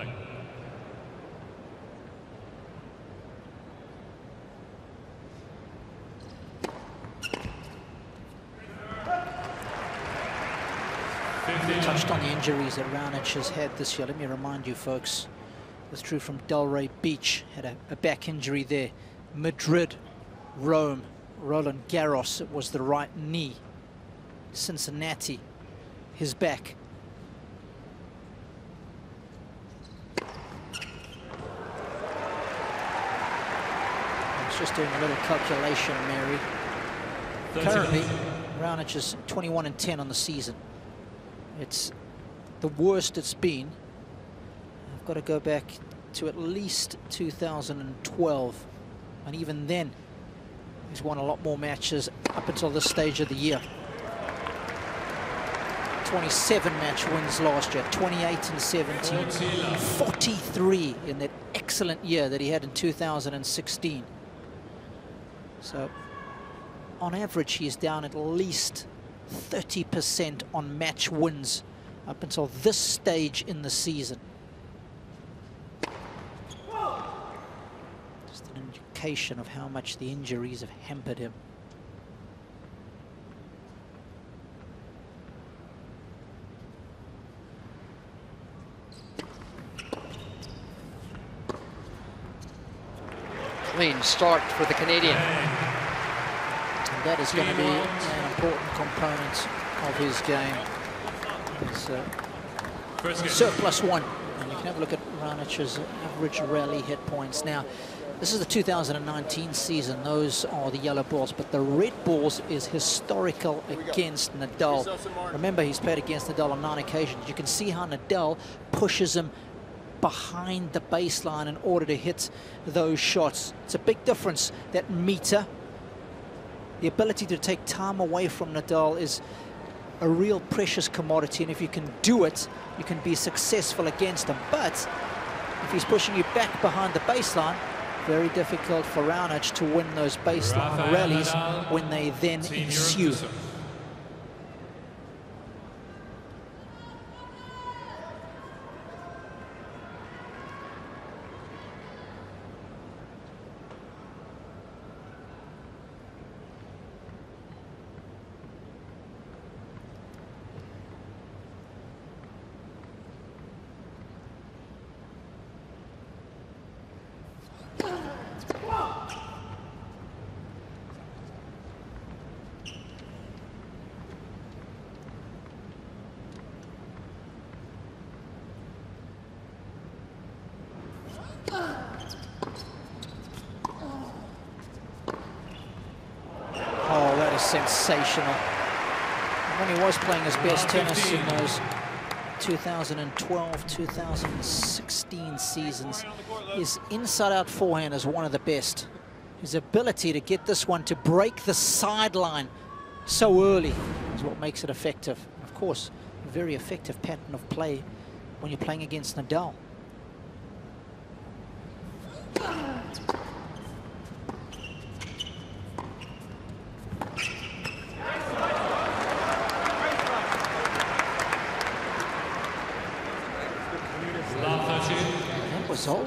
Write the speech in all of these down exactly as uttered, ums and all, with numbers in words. Click. We touched on the injuries that Raonic has had this year. Let me remind you folks, withdrew from Delray Beach, had a, a back injury there. Madrid, Rome, Roland Garros, it was the right knee. Cincinnati, his back. I was just doing a little calculation, Mary. Currently, Raonic is twenty-one and ten on the season. It's the worst it's been. I've got to go back to at least two thousand twelve. And even then, he's won a lot more matches up until this stage of the year. twenty-seven match wins last year, twenty-eight and seventeen, forty-three in that excellent year that he had in two thousand sixteen. So, on average, he's down at least thirty percent on match wins up until this stage in the season. Just an indication of how much the injuries have hampered him. Clean start for the Canadian. And that is going to be important component of his game. It's uh, surplus one. And you can have a look at Raonic's average rally hit points. Now, this is the two thousand nineteen season. Those are the yellow balls, but the red balls is historical against Nadal. Remember, he's played against Nadal on nine occasions. You can see how Nadal pushes him behind the baseline in order to hit those shots. It's a big difference, that meter. The ability to take time away from Nadal is a real precious commodity, and if you can do it, you can be successful against him. But if he's pushing you back behind the baseline, very difficult for Raonic to win those baseline Rafael rallies Nadal, when they then ensue. Sensational. And when he was playing his best tennis in those two thousand twelve, two thousand sixteen seasons, his inside-out forehand is one of the best. His ability to get this one to break the sideline so early is what makes it effective. Of course, a very effective pattern of play when you're playing against Nadal.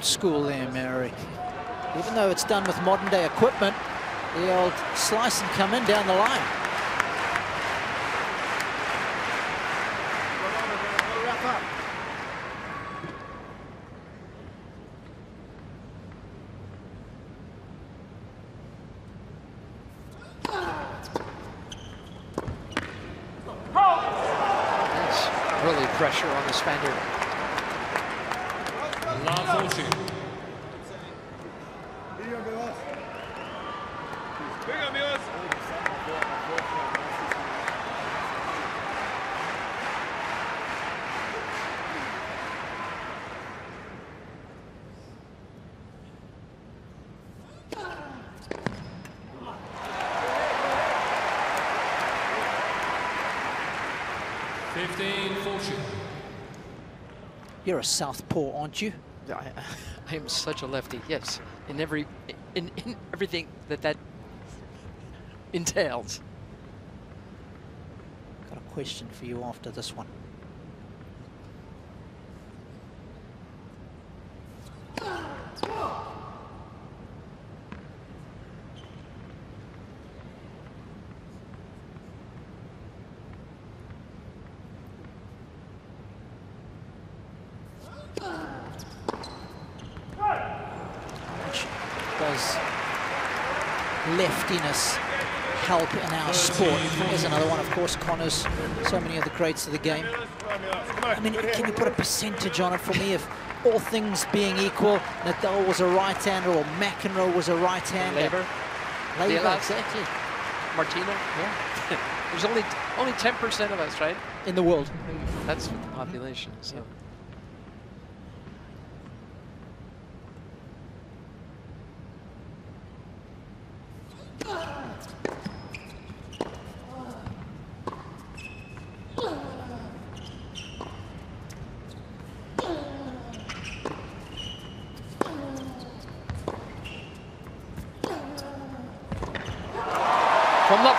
School there, Mary. Even though it's done with modern day equipment, the old slice and come in down the line. That's really pressure on the Spaniard. You're a southpaw, aren't you? I, I am such a lefty. Yes, in every, in, in everything that that entails. Got a question for you after this one. leftiness help in our sport. There's another one, of course, Connors, so many of the greats of the game. I mean, can you put a percentage on it for me? If all things being equal, Nadal was a right-hander or McEnroe was a right-hander. Laver. Laver, exactly. Martina, yeah. There's only only ten percent of us, right? In the world. That's the population, so. Yeah.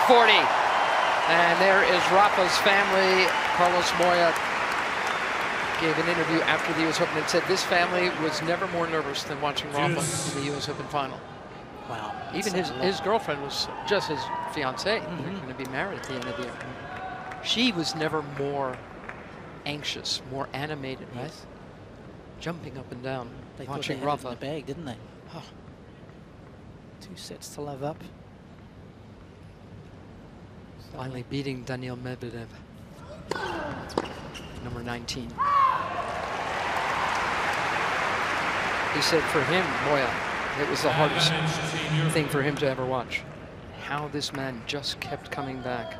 forty, and there is Rafa's family. Carlos Moyá gave an interview after the U S Open and said this family was never more nervous than watching Rafa yes. in the U S Open final. Wow. Even his, his girlfriend was just his fiancée. Mm-hmm. They're going to be married at the end of the year. She was never more anxious, more animated, yes. right? Jumping up and down, they watching they Rafa. They the bag, didn't they? Oh. Two sets to love up. Finally beating Daniil Medvedev, number nineteen. He said for him, Moya, it was the hardest thing for him to ever watch. How this man just kept coming back.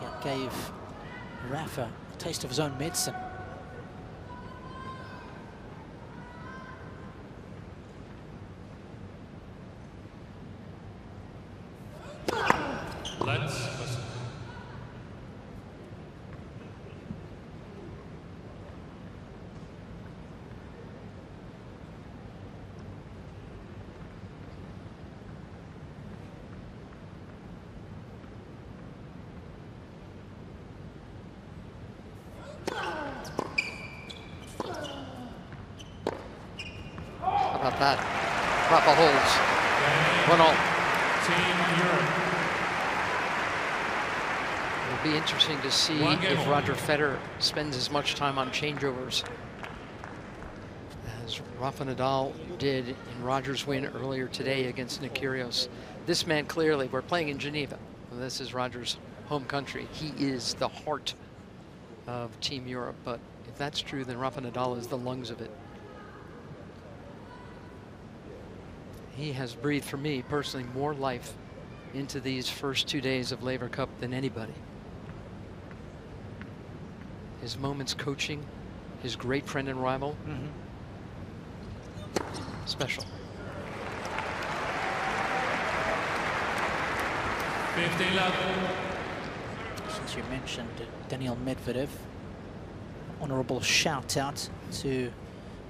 Yeah, gave Rafa a taste of his own medicine. That Rafa holds one all. It'll be interesting to see if Roger Federer spends as much time on changeovers as Rafa Nadal did in Roger's win earlier today against Nick Kyrgios. This man clearly, we're playing in Geneva. This is Roger's home country. He is the heart of Team Europe, but if that's true, then Rafa Nadal is the lungs of it. He has breathed, for me personally, more life into these first two days of Laver Cup than anybody. His moments coaching, his great friend and rival, mm-hmm. special. Since you mentioned Daniil Medvedev, honorable shout out to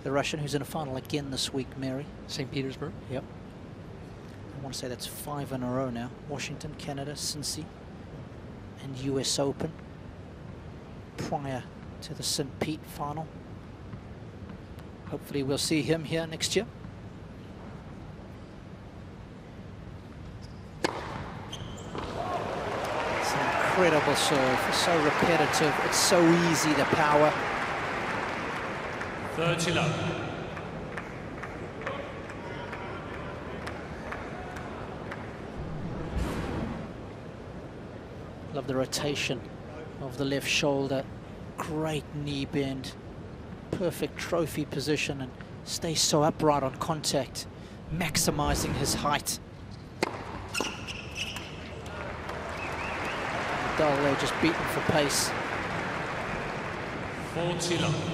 the Russian who's in a final again this week, Mary. Saint Petersburg? Yep. I want to say that's five in a row now. Washington, Canada, Cincy, and U S Open prior to the Saint Pete final. Hopefully we'll see him here next year. It's an incredible serve. It's so repetitive. It's so easy, the power. thirty love. Love the rotation of the left shoulder, great knee bend, perfect trophy position, and stays so upright on contact, maximizing his height. Nadal there just beaten for pace. forty love.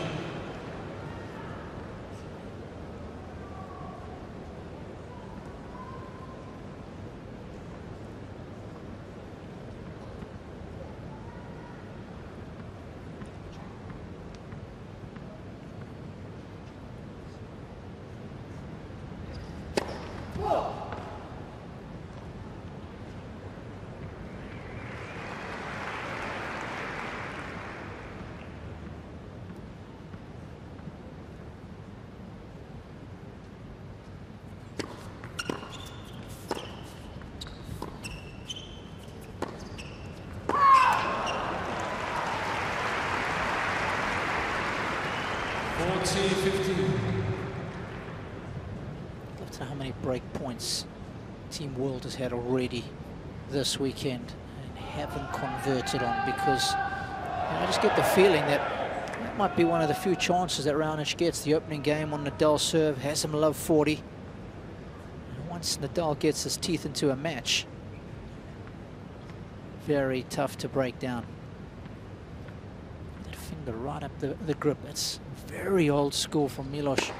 forty, fifteen. I'd love to know how many break points Team World has had already this weekend and haven't converted on, because you know, I just get the feeling that that might be one of the few chances that Raonic gets. The opening game on Nadal serve has him love forty. And once Nadal gets his teeth into a match, very tough to break down. That finger right up the, the grip. It's very old school from Milos.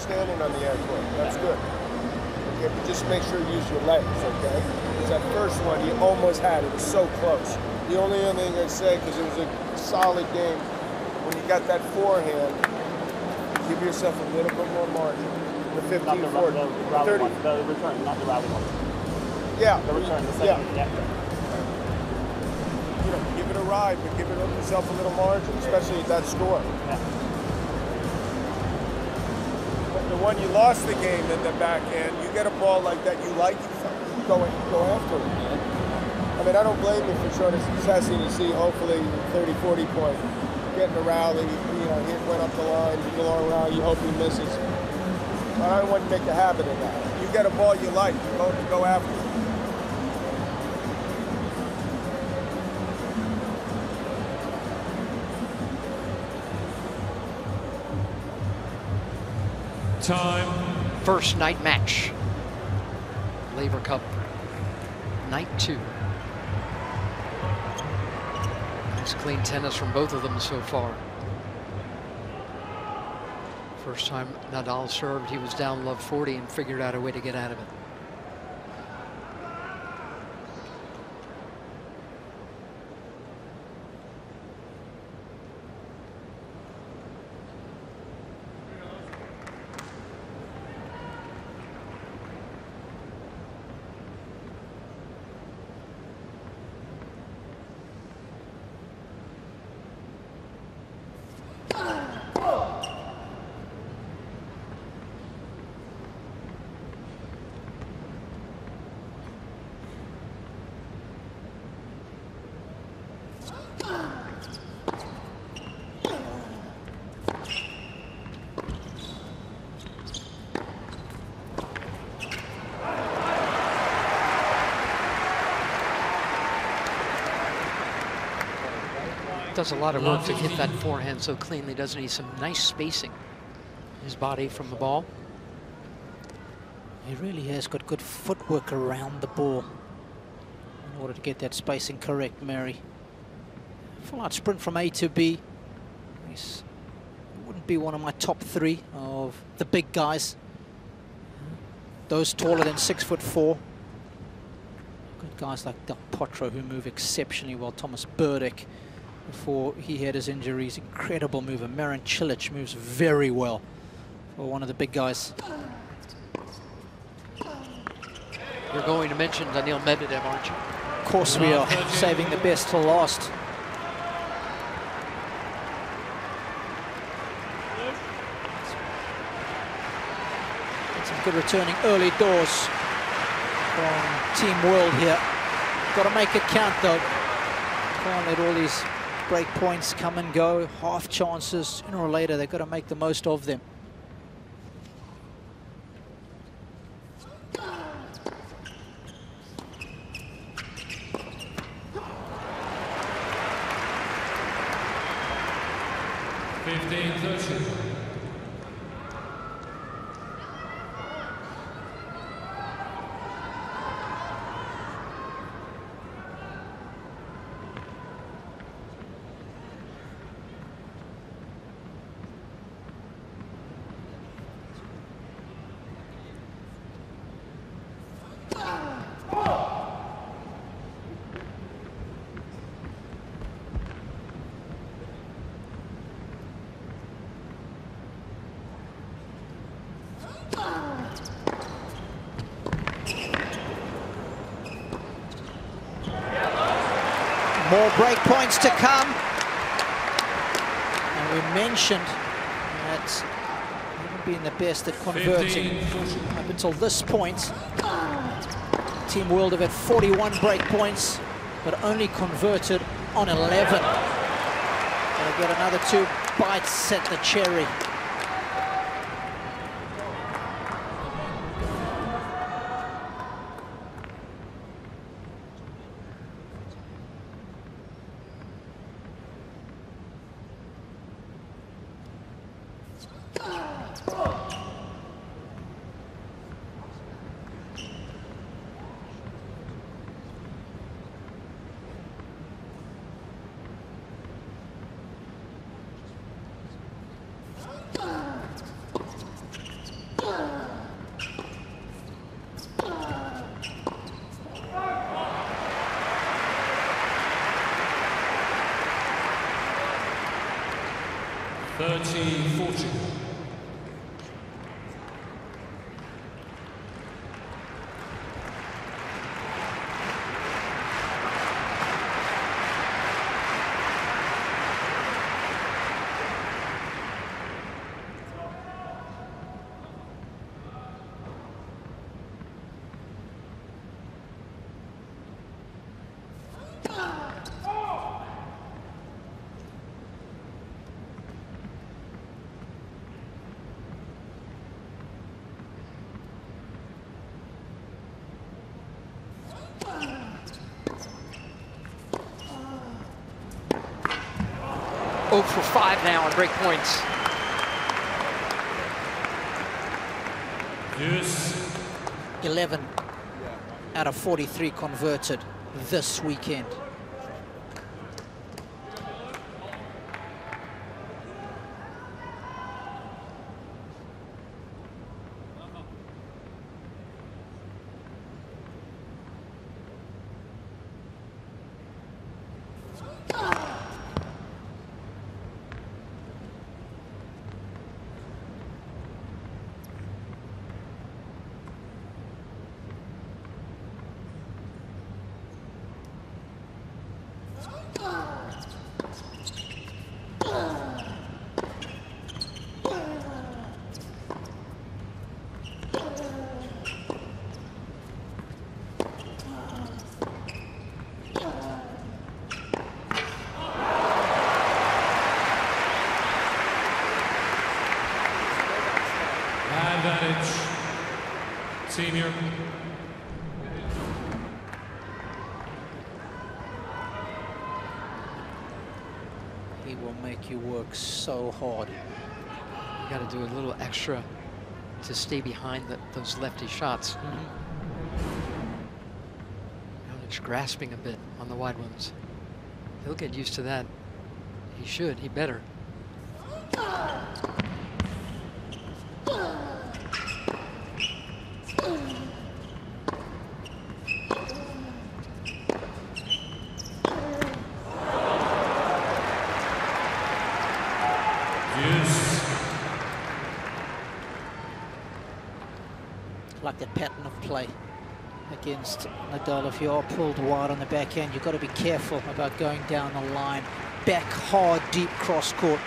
Standing on the air court. That's good. Okay, but just make sure you use your legs, okay? Because that first one, you almost had it. It was so close. The only other thing I'd say, because it was a solid game, when you got that forehand, give yourself a little bit more margin. The fifteen forty. Not the return, not the rally one. Yeah. The return, the second. Yeah. Yeah. You know, give it a ride, but give it yourself a little margin, especially at that score. Yeah. The one you lost the game in the back end, you get a ball like that, you like it, you go, you go after it. I mean, I don't blame you for short of success, and you see, hopefully, thirty, forty point, getting a rally, you know, he went up the line, you go all around, you hope he misses. But I wouldn't make a habit of that. You get a ball you like, you go, you go after it. Time. First night match. Laver Cup, night two. Nice clean tennis from both of them so far. First time Nadal served, he was down love forty and figured out a way to get out of it. Does a lot of work to hit that forehand so cleanly, doesn't he? Some nice spacing in his body from the ball. He really has got good footwork around the ball in order to get that spacing correct, Mary. Full out sprint from A to B. Nice. Wouldn't be one of my top three of the big guys. Those taller than six foot four. Good guys like Del Potro, who move exceptionally well. Thomas Berdych, before he had his injuries, incredible mover. Marin Cilic moves very well for one of the big guys. You're going to mention Daniil Medvedev, aren't you? Of course we are, saving the best till last. Some good returning early doors from Team World here. Got to make it count though. Can't let all these break points come and go, half chances, sooner or later they've got to make the most of them. fifteen thirty. More break points to come. And we mentioned that haven't been the best at converting up until this point. Team World have had forty-one break points, but only converted on eleven. They'll get another two bites at the cherry. oh for five now on break points. Yes. eleven out of forty-three converted this weekend. Senior. He will make you work so hard. You got to do a little extra to stay behind the, those lefty shots. Mm-hmm. It's grasping a bit on the wide ones. He'll get used to that. He should. He better. Against Nadal, if you are pulled wide on the backhand, you've got to be careful about going down the line. Back hard, deep cross court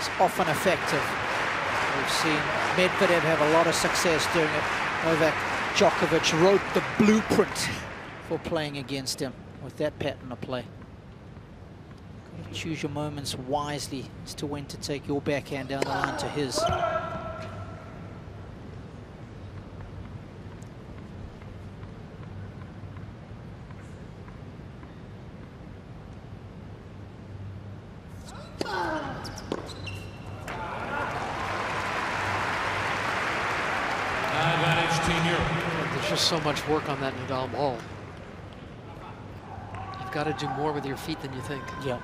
is often effective. We've seen Medvedev have a lot of success doing it. Novak Djokovic wrote the blueprint for playing against him with that pattern of play. Got to choose your moments wisely as to when to take your backhand down the line to his. So much work on that Nadal ball. You've got to do more with your feet than you think. Yeah.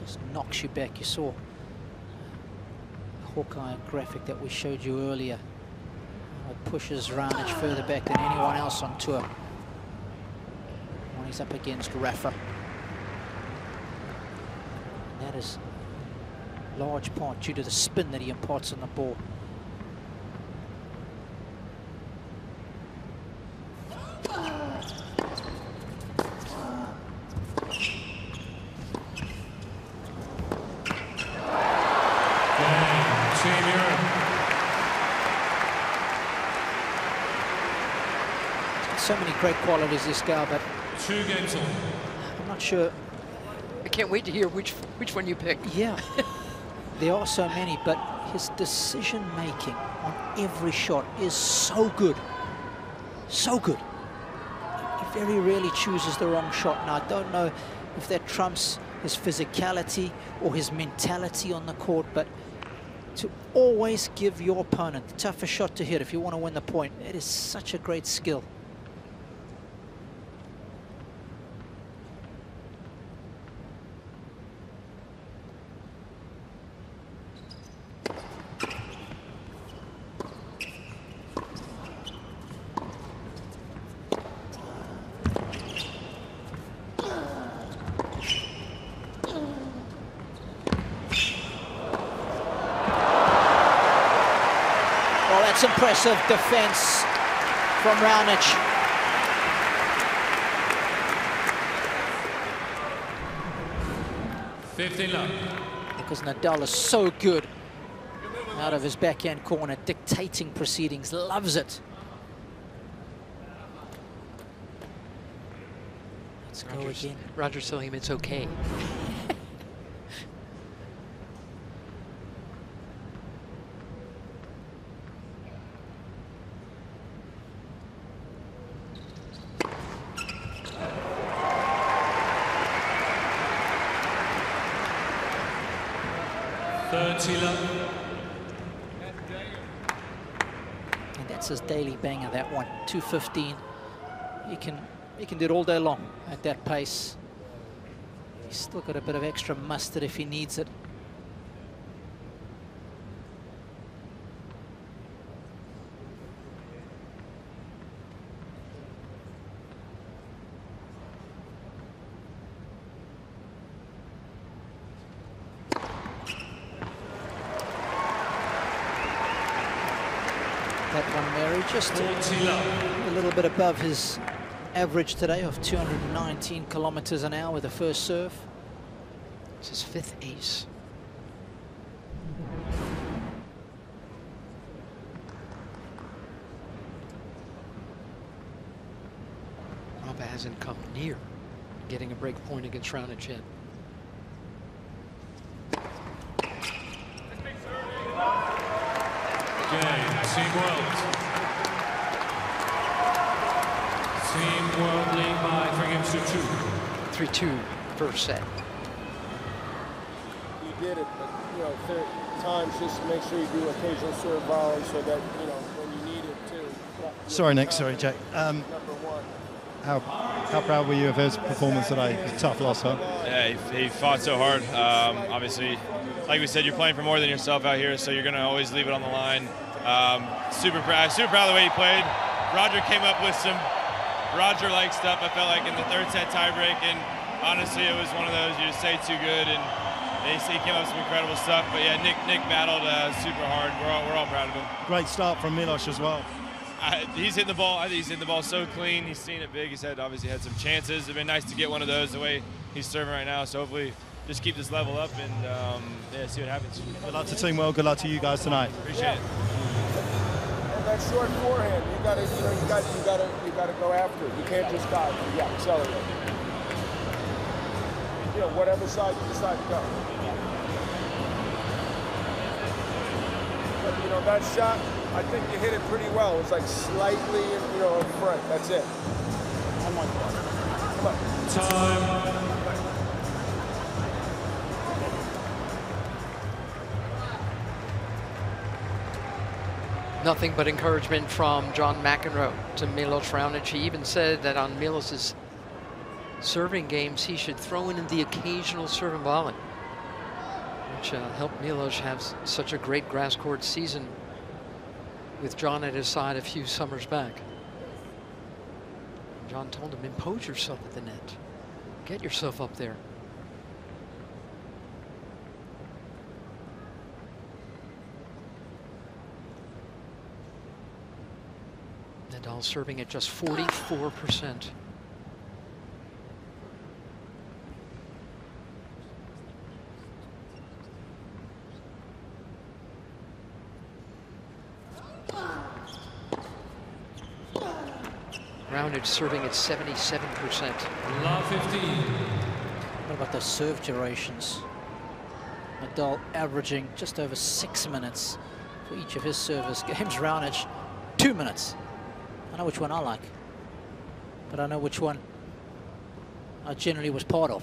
Just knocks you back. You saw the Hawkeye graphic that we showed you earlier. It pushes Raonic further back than anyone else on tour when he's up against Rafa. And that is large part due to the spin that he imparts on the ball. so many great qualities, this guy, but two games on. I'm not sure. I can't wait to hear which which one you pick. Yeah, there are so many, but his decision making on every shot is so good, so good. He very rarely chooses the wrong shot, and I don't know if that trumps his physicality or his mentality on the court, but to always give your opponent the toughest shot to hit if you want to win the point, it is such a great skill. Impressive defense from Raonic. fifteen love. Because Nadal is so good out of his backhand corner, dictating proceedings, loves it. Let's go Roger's, again. Roger's telling him it's okay. And that's his daily banger, that one. two fifteen. He can he can do it all day long at that pace. He's still got a bit of extra mustard if he needs it. Just a little bit above his average today of two hundred nineteen kilometers an hour with the first serve. It's his fifth ace. Rafa hasn't come near getting a break point against Raonic yet. Okay, Team World lead by three games to two. three two, first set. He did it, but, you know, third times, just make sure you do occasional serve volley so that, you know, when you need it to. Sorry, Nick. Sorry, Jack. Um, how, how proud were you of his performance today? It was a tough loss, huh? Yeah, he, he fought so hard. Um, obviously, like we said, you're playing for more than yourself out here, so you're going to always leave it on the line. Um, super proud, super proud of the way he played. Roger came up with some Roger-like stuff, I felt like, in the third set tiebreak, and honestly, it was one of those you just say too good, and they say came up with some incredible stuff. But yeah, Nick Nick battled uh, super hard. We're all we're all proud of him. Great start from Milos as well. Uh, he's hitting the ball. I think he's hitting the ball so clean. He's seen it big. He's had obviously had some chances. It'd been nice to get one of those the way he's serving right now. So hopefully, just keep this level up and um, yeah, see what happens. Good luck to Team World. Good luck to you guys tonight. Appreciate it. That short forehand, you gotta, you know, you gotta, you gotta, you gotta go after it. You can't just dive. You gotta accelerate. You know, whatever side you decide to go. But, you know, that shot, I think you hit it pretty well. It's like slightly, you know, in front. That's it. Come on. Come on. Time. Nothing but encouragement from John McEnroe to Milos Raonic. He even said that on Milos's serving games, he should throw in the occasional serve and volley, which uh, helped Milos have such a great grass court season with John at his side a few summers back. John told him, impose yourself at the net. Get yourself up there. Nadal serving at just forty-four percent. Raonic serving at seventy-seven percent. Love fifteen. What about those serve durations? Nadal averaging just over six minutes for each of his service games. Raonic, two minutes. I know which one I like, but I know which one I generally was part of.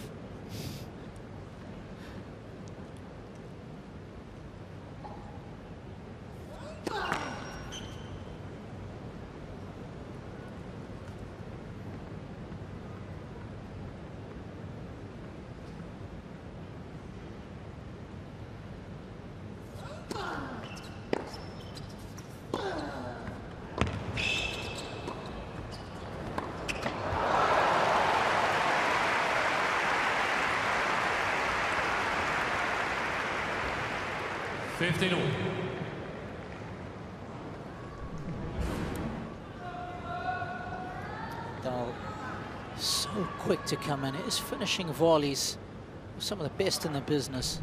fifteen all. Nadal so quick to come in. His finishing volleys were some of the best in the business.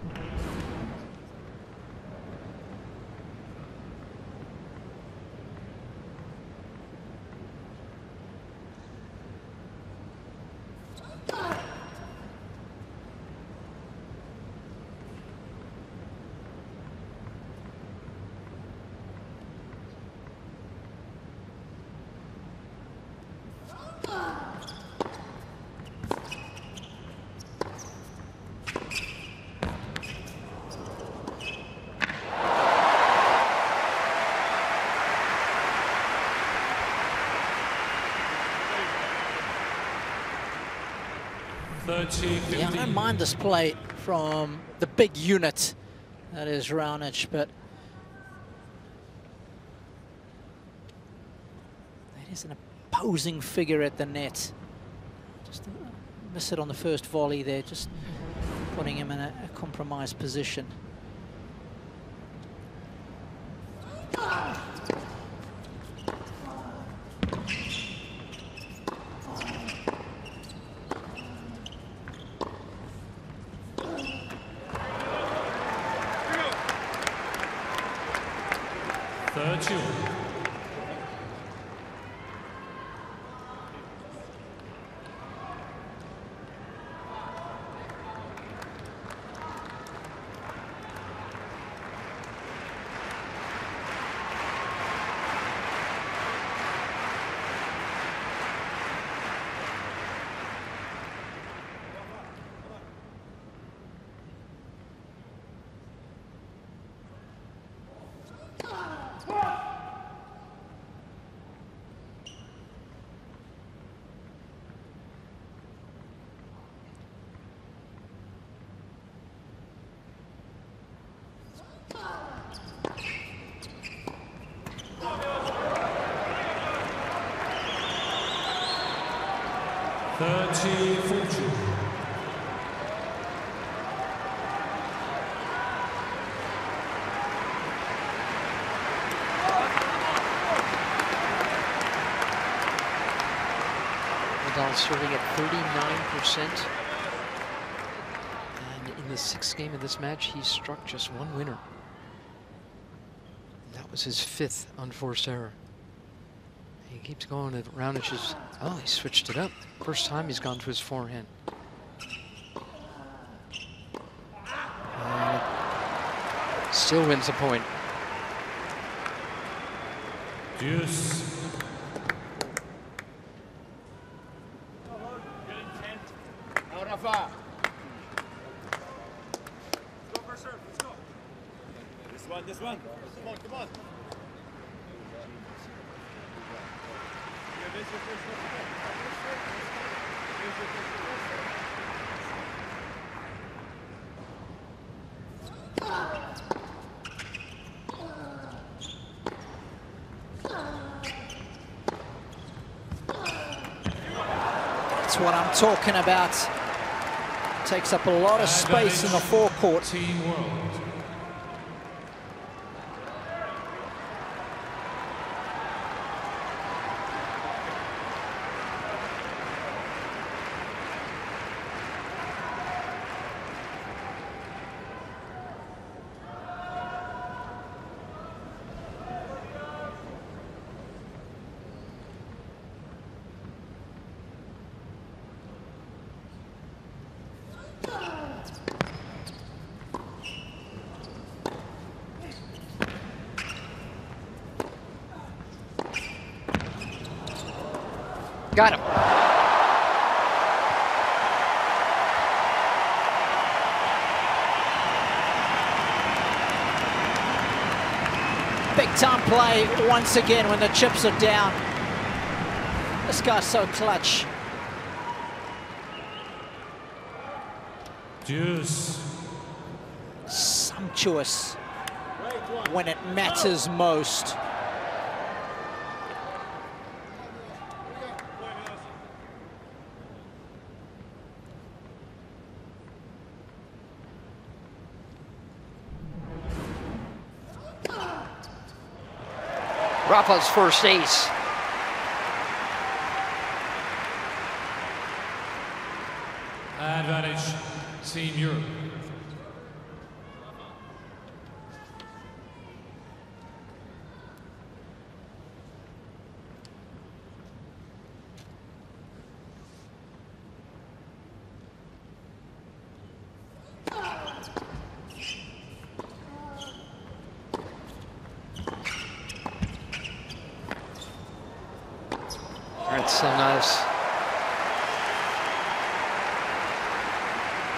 Yeah, I don't mind this play from the big unit that is Raonic, but that is an opposing figure at the net. Just miss it on the first volley there, just putting him in a, a compromised position. Nadal serving at thirty-nine percent. And in the sixth game of this match, he struck just one winner. That was his fifth unforced error. He keeps going at Raonic's. Oh, he switched it up. First time he's gone to his forehand. And still wins a point. Deuce. Talking about takes up a lot of space in the forecourt. Got him. Big time play once again when the chips are down. This guy's so clutch. Deuce. Sumptuous when it matters most. Rafa's first ace. Advantage, Team Europe. So nice.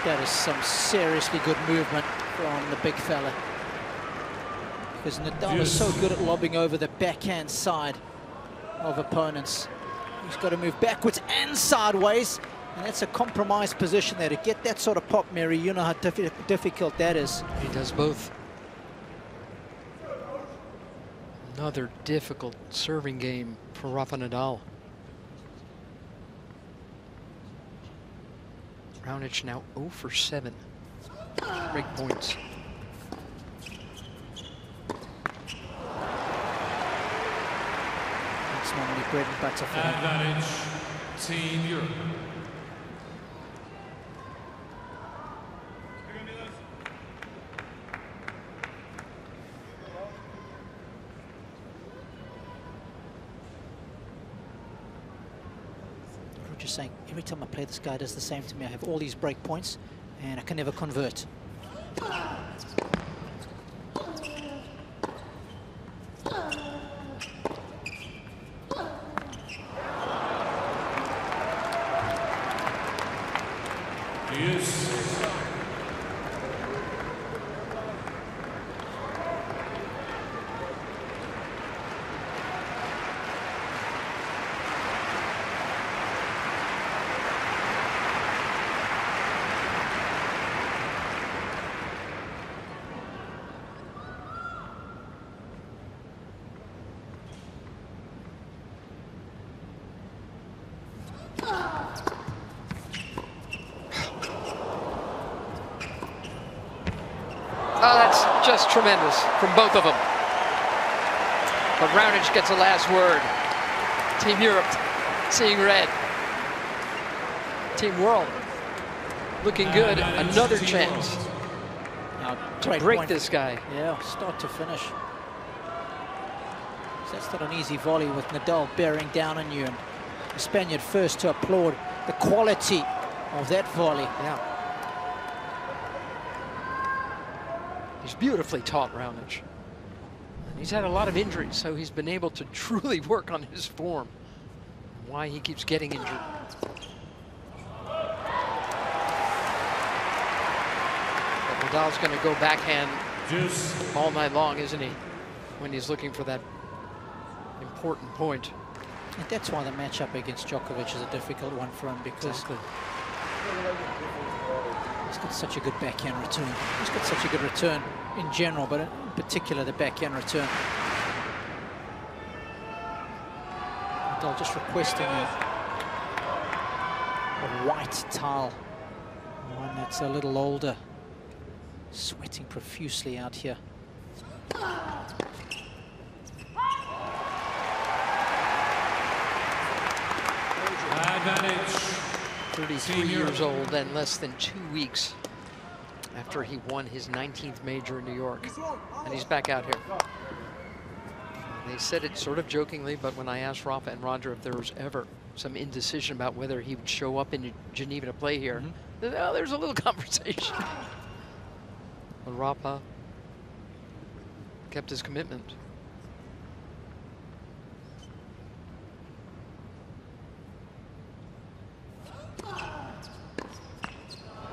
That is some seriously good movement from the big fella. Because Nadal yes. is so good at lobbing over the backhand side of opponents. He's got to move backwards and sideways. And that's a compromised position there. To get that sort of pop, Mary, you know how diff difficult that is. He does both. Another difficult serving game for Rafa Nadal. Raonic now zero for seven. Break points. That's normally bread and butter for him. Advantage, Team Europe. Just saying, every time I play this guy does the same to me. I have all these break points and I can never convert. Oh, that's just tremendous from both of them. But Raonic gets a last word. Team Europe seeing red. Team World looking good. Another chance now to break this guy. Yeah, start to finish. That's not an easy volley with Nadal bearing down on you. And the Spaniard first to applaud the quality of that volley. Yeah. He's beautifully taught, Raonic. And he's had a lot of injuries, so he's been able to truly work on his form. Why he keeps getting injured. But Nadal's going to go backhand Juice. all night long, isn't he? When he's looking for that important point. And that's why the matchup against Djokovic is a difficult one for him, because he's got such a good backhand return. He's got such a good return in general, but in particular the backhand return. Nadal just requesting a, a white towel, one that's a little older. Sweating profusely out here. Advantage. thirty-three years old and less than two weeks after he won his nineteenth major in New York. And he's back out here. They said it sort of jokingly, but when I asked Rafa and Roger if there was ever some indecision about whether he would show up in Geneva to play here, mm-hmm. oh, there's a little conversation. But Rafa kept his commitment.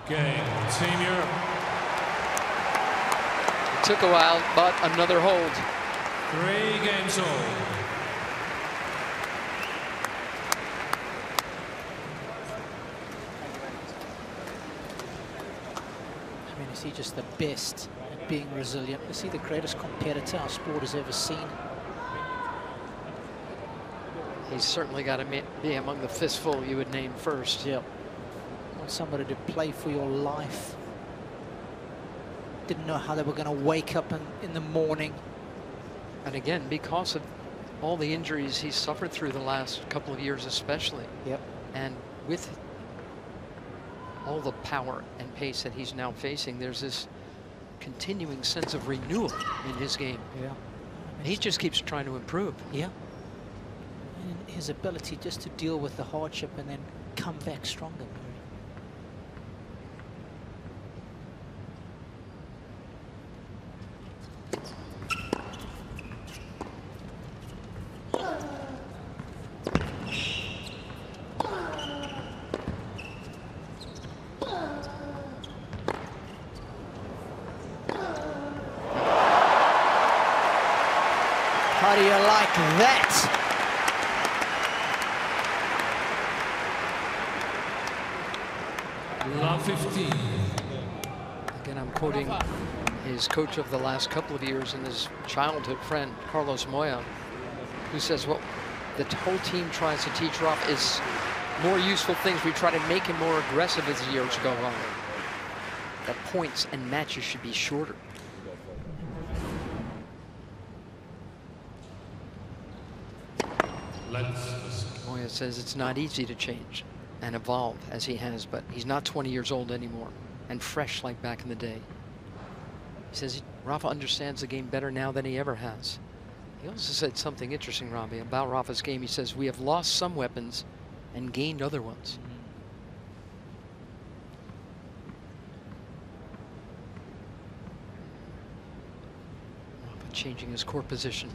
Gang, senior. It took a while, but another hold. Three games old. I mean, is he just the best at being resilient? Is he the greatest competitor our sport has ever seen? He's certainly got to be among the fistful you would name first. Yep. Want somebody to play for your life. Didn't know how they were going to wake up in, in the morning. And again, because of all the injuries he's suffered through the last couple of years, especially. Yep. And with all the power and pace that he's now facing, there's this continuing sense of renewal in his game. Yeah. And he just keeps trying to improve. Yeah. And his ability just to deal with the hardship and then come back stronger. How do you like that? fifteen. Again, I'm quoting his coach of the last couple of years and his childhood friend, Carlos Moyá, who says what the whole team tries to teach Rafa is more useful things. We try to make him more aggressive as the years go on. The points and matches should be shorter. Moyá says it's not easy to change and evolve as he has, but he's not twenty years old anymore and fresh like back in the day. He says he, Rafa understands the game better now than he ever has. He also said something interesting, Robbie, about Rafa's game. He says, we have lost some weapons and gained other ones. Mm-hmm. Rafa changing his court position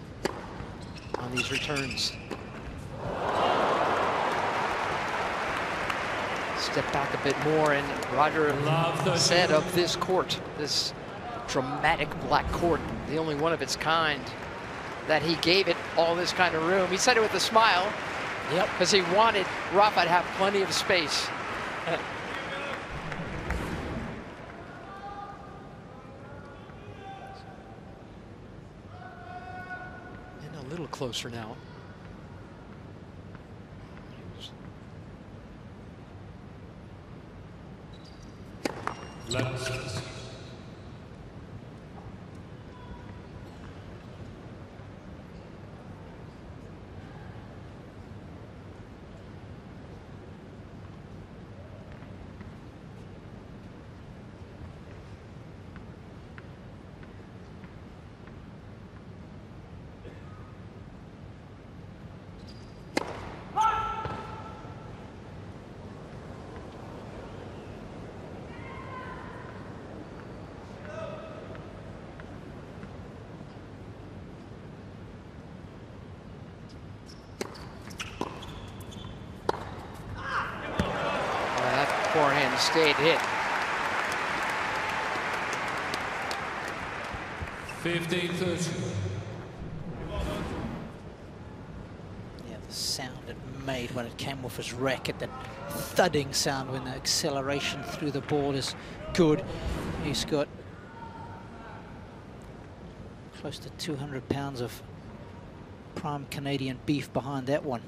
on these returns. Step back a bit more, and Roger said of this court, this dramatic black court, the only one of its kind, that he gave it all this kind of room. He said it with a smile, yep, because he wanted Rafa to have plenty of space. And a little closer now. Forehand stayed hit. fifteen thirty. Yeah, the sound it made when it came off his racket, that thudding sound when the acceleration through the ball is good. He's got close to two hundred pounds of prime Canadian beef behind that one.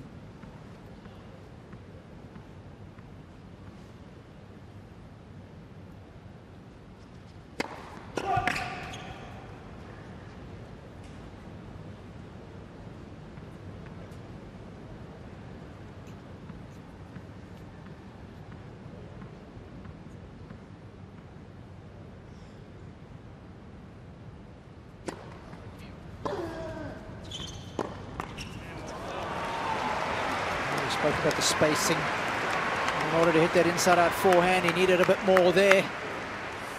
About the spacing. In order to hit that inside out forehand, he needed a bit more there.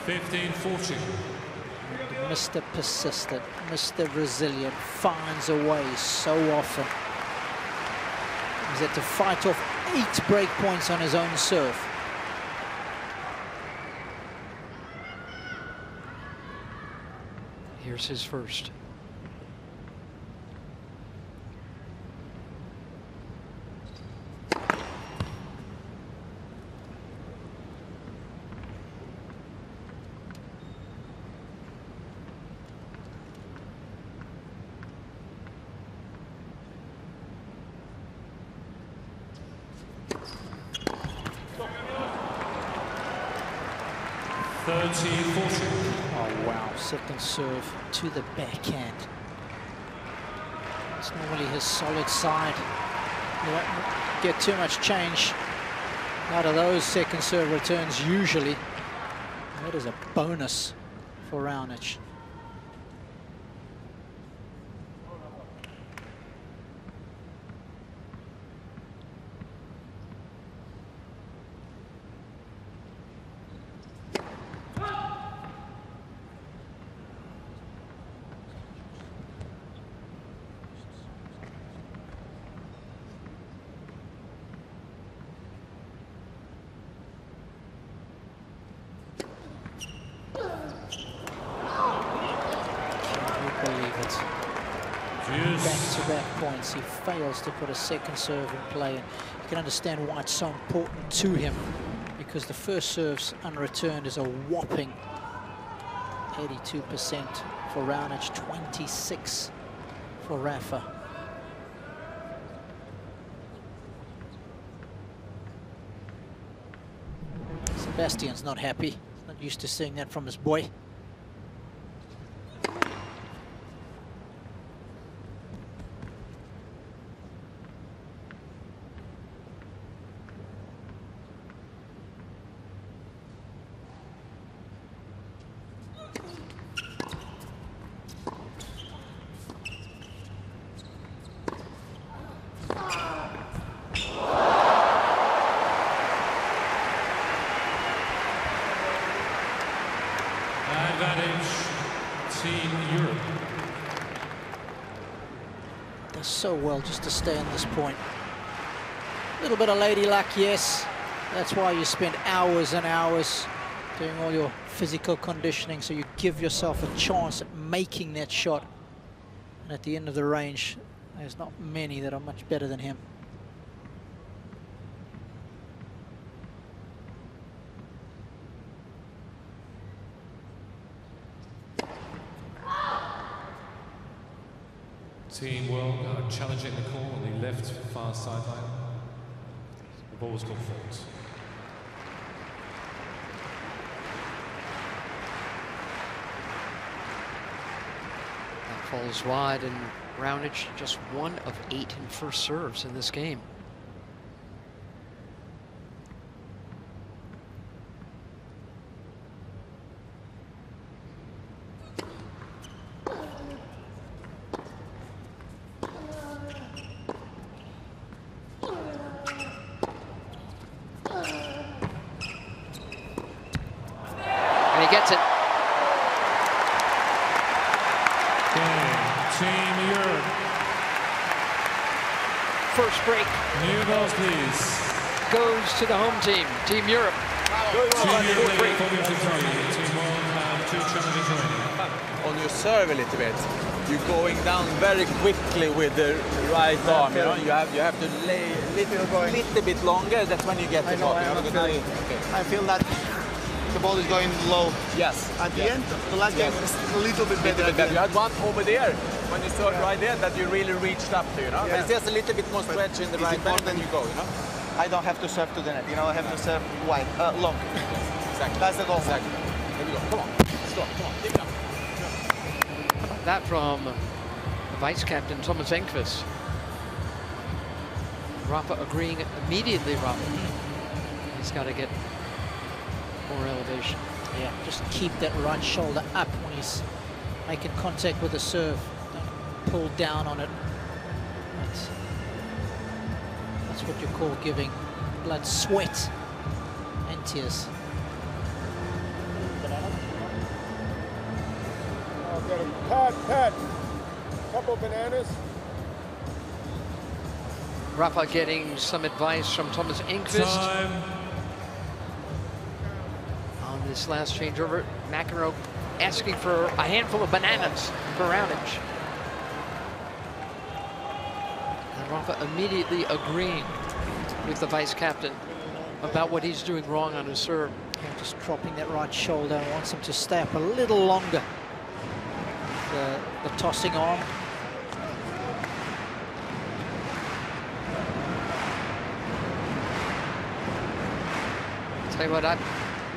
fifteen forty. Mister Persistent, Mister Resilient, finds a way so often. He's had to fight off eight break points on his own serve. Here's his first. Oh wow, second serve to the backhand. It's normally his solid side. You don't get too much change out of those second serve returns usually. That is a bonus for Raonic. He fails to put a second serve in play, and you can understand why it's so important to him, because the first serve's unreturned is a whopping eighty-two percent for Raonic, twenty-six for Rafa. Sebastian's not happy. He's not used to seeing that from his boy. So well just to stay in this point. A little bit of lady luck, yes. That's why you spend hours and hours doing all your physical conditioning, so you give yourself a chance at making that shot. And at the end of the range, there's not many that are much better than him. Team World uh, challenging the call on the left far sideline. The ball was called fault. That falls wide, and Raonic just one of eight in first serves in this game. To the home team, Team Europe. Good team one, Europe good break. Team World have two challenges remaining. On your serve a little bit, you're going down very quickly with the right yeah, arm. You, know, you have you have to lay a little, going. little bit longer. That's when you get I the know, ball. I, I, feel, okay. I feel that the ball is going low. Yes. At the yes. end, the last yes. game was a little bit better. Little bit better. You had one over there when you served yeah. right there that you really reached up to. You know, yeah. It's just a little bit more stretch but in the right arm than you go. You know. I don't have to serve to the net, you know, I have to serve wide, uh, long. Yes, exactly. That's the goal. Exactly. Here we go. Come on. Stop. Come on. Give it up. That from the vice captain, Thomas Enqvist. Rafa agreeing immediately, Rafa. He's got to get more elevation. Yeah, just keep that right shoulder up when he's making contact with the serve. Don't pull down on it. That's That's what you call giving blood, sweat, and tears. I'll get him. Pat, Pat. Couple bananas. Rafa getting some advice from Thomas Enqvist. Time. On this last changeover, McEnroe asking for a handful of bananas for Raonic. And Rafa immediately agreeing with the vice captain about what he's doing wrong on his serve. Yeah, just dropping that right shoulder, wants him to stay up a little longer. The, the tossing arm. I'll tell you what, I've,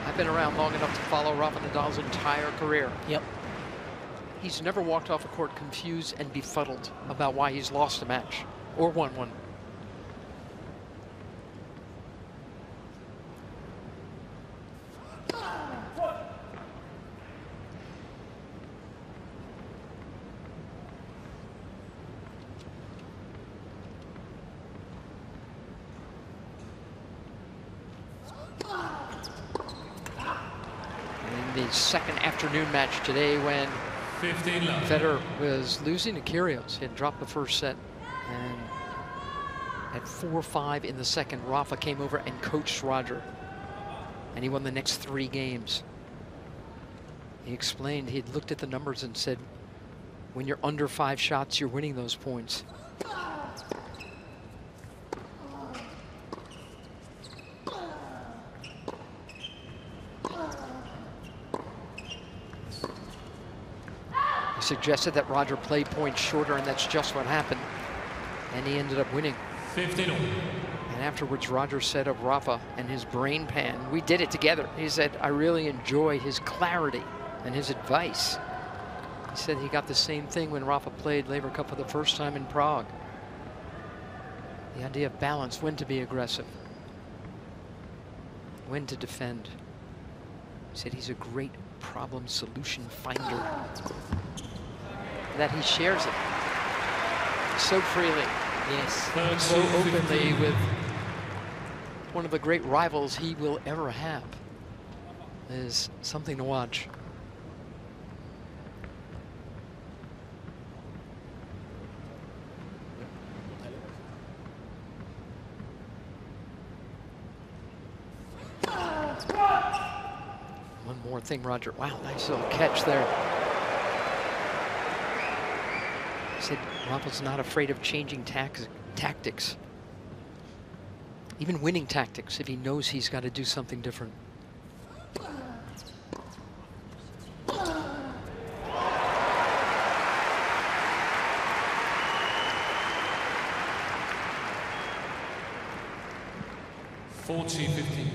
I've been around long enough to follow Rafa Nadal's entire career. Yep. He's never walked off a court confused and befuddled about why he's lost a match or won one. Second afternoon match today when Federer was losing to Kyrgios. He had dropped the first set, and at four five in the second, Rafa came over and coached Roger, and he won the next three games. He explained he'd looked at the numbers and said, when you're under five shots, you're winning those points. Suggested that Roger play points shorter, and that's just what happened. And he ended up winning. fifteen. And afterwards, Roger said of Rafa and his brain pan, we did it together. He said, I really enjoy his clarity and his advice. He said he got the same thing when Rafa played Laver Cup for the first time in Prague. The idea of balance, when to be aggressive, when to defend. He said he's a great problem solution finder. That he shares it so freely, yes, so openly with one of the great rivals he will ever have, is something to watch. One more thing, Roger. Wow, nice little catch there. Said Rafa's not afraid of changing tax, tactics, even winning tactics, if he knows he's got to do something different. fourteen fifteen.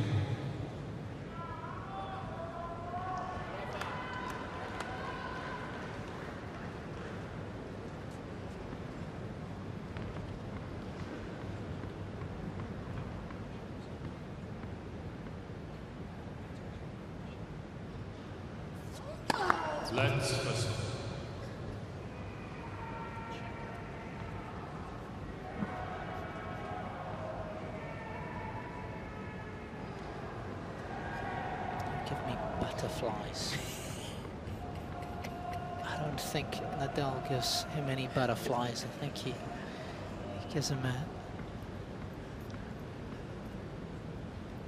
Gives him any butterflies. I think he, he gives him a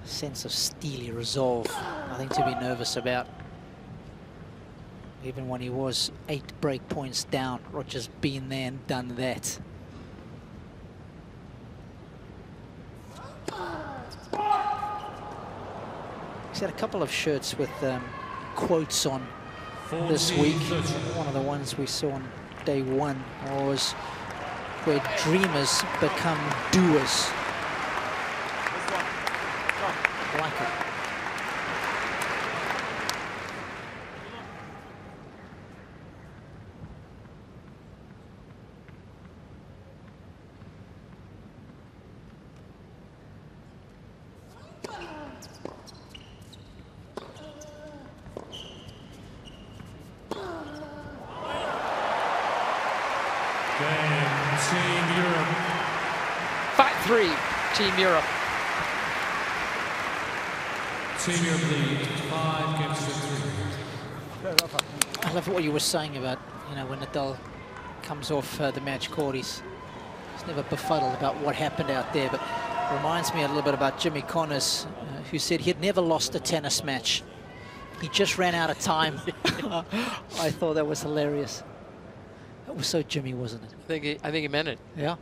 sense of steely resolve. Nothing to be nervous about. Even when he was eight break points down, Roger's been there and done that. He's had a couple of shirts with um, quotes on this week. One of the ones we saw on day one was where dreamers become doers. I like it. Team Europe. Team Europe lead five games to three. I love what you were saying about, you know, when Nadal comes off uh, the match court, he's, he's never befuddled about what happened out there. But it reminds me a little bit about Jimmy Connors, uh, who said he had never lost a tennis match He just ran out of time. I thought that was hilarious. That was so Jimmy, wasn't it? I think he, I think he meant it. Yeah.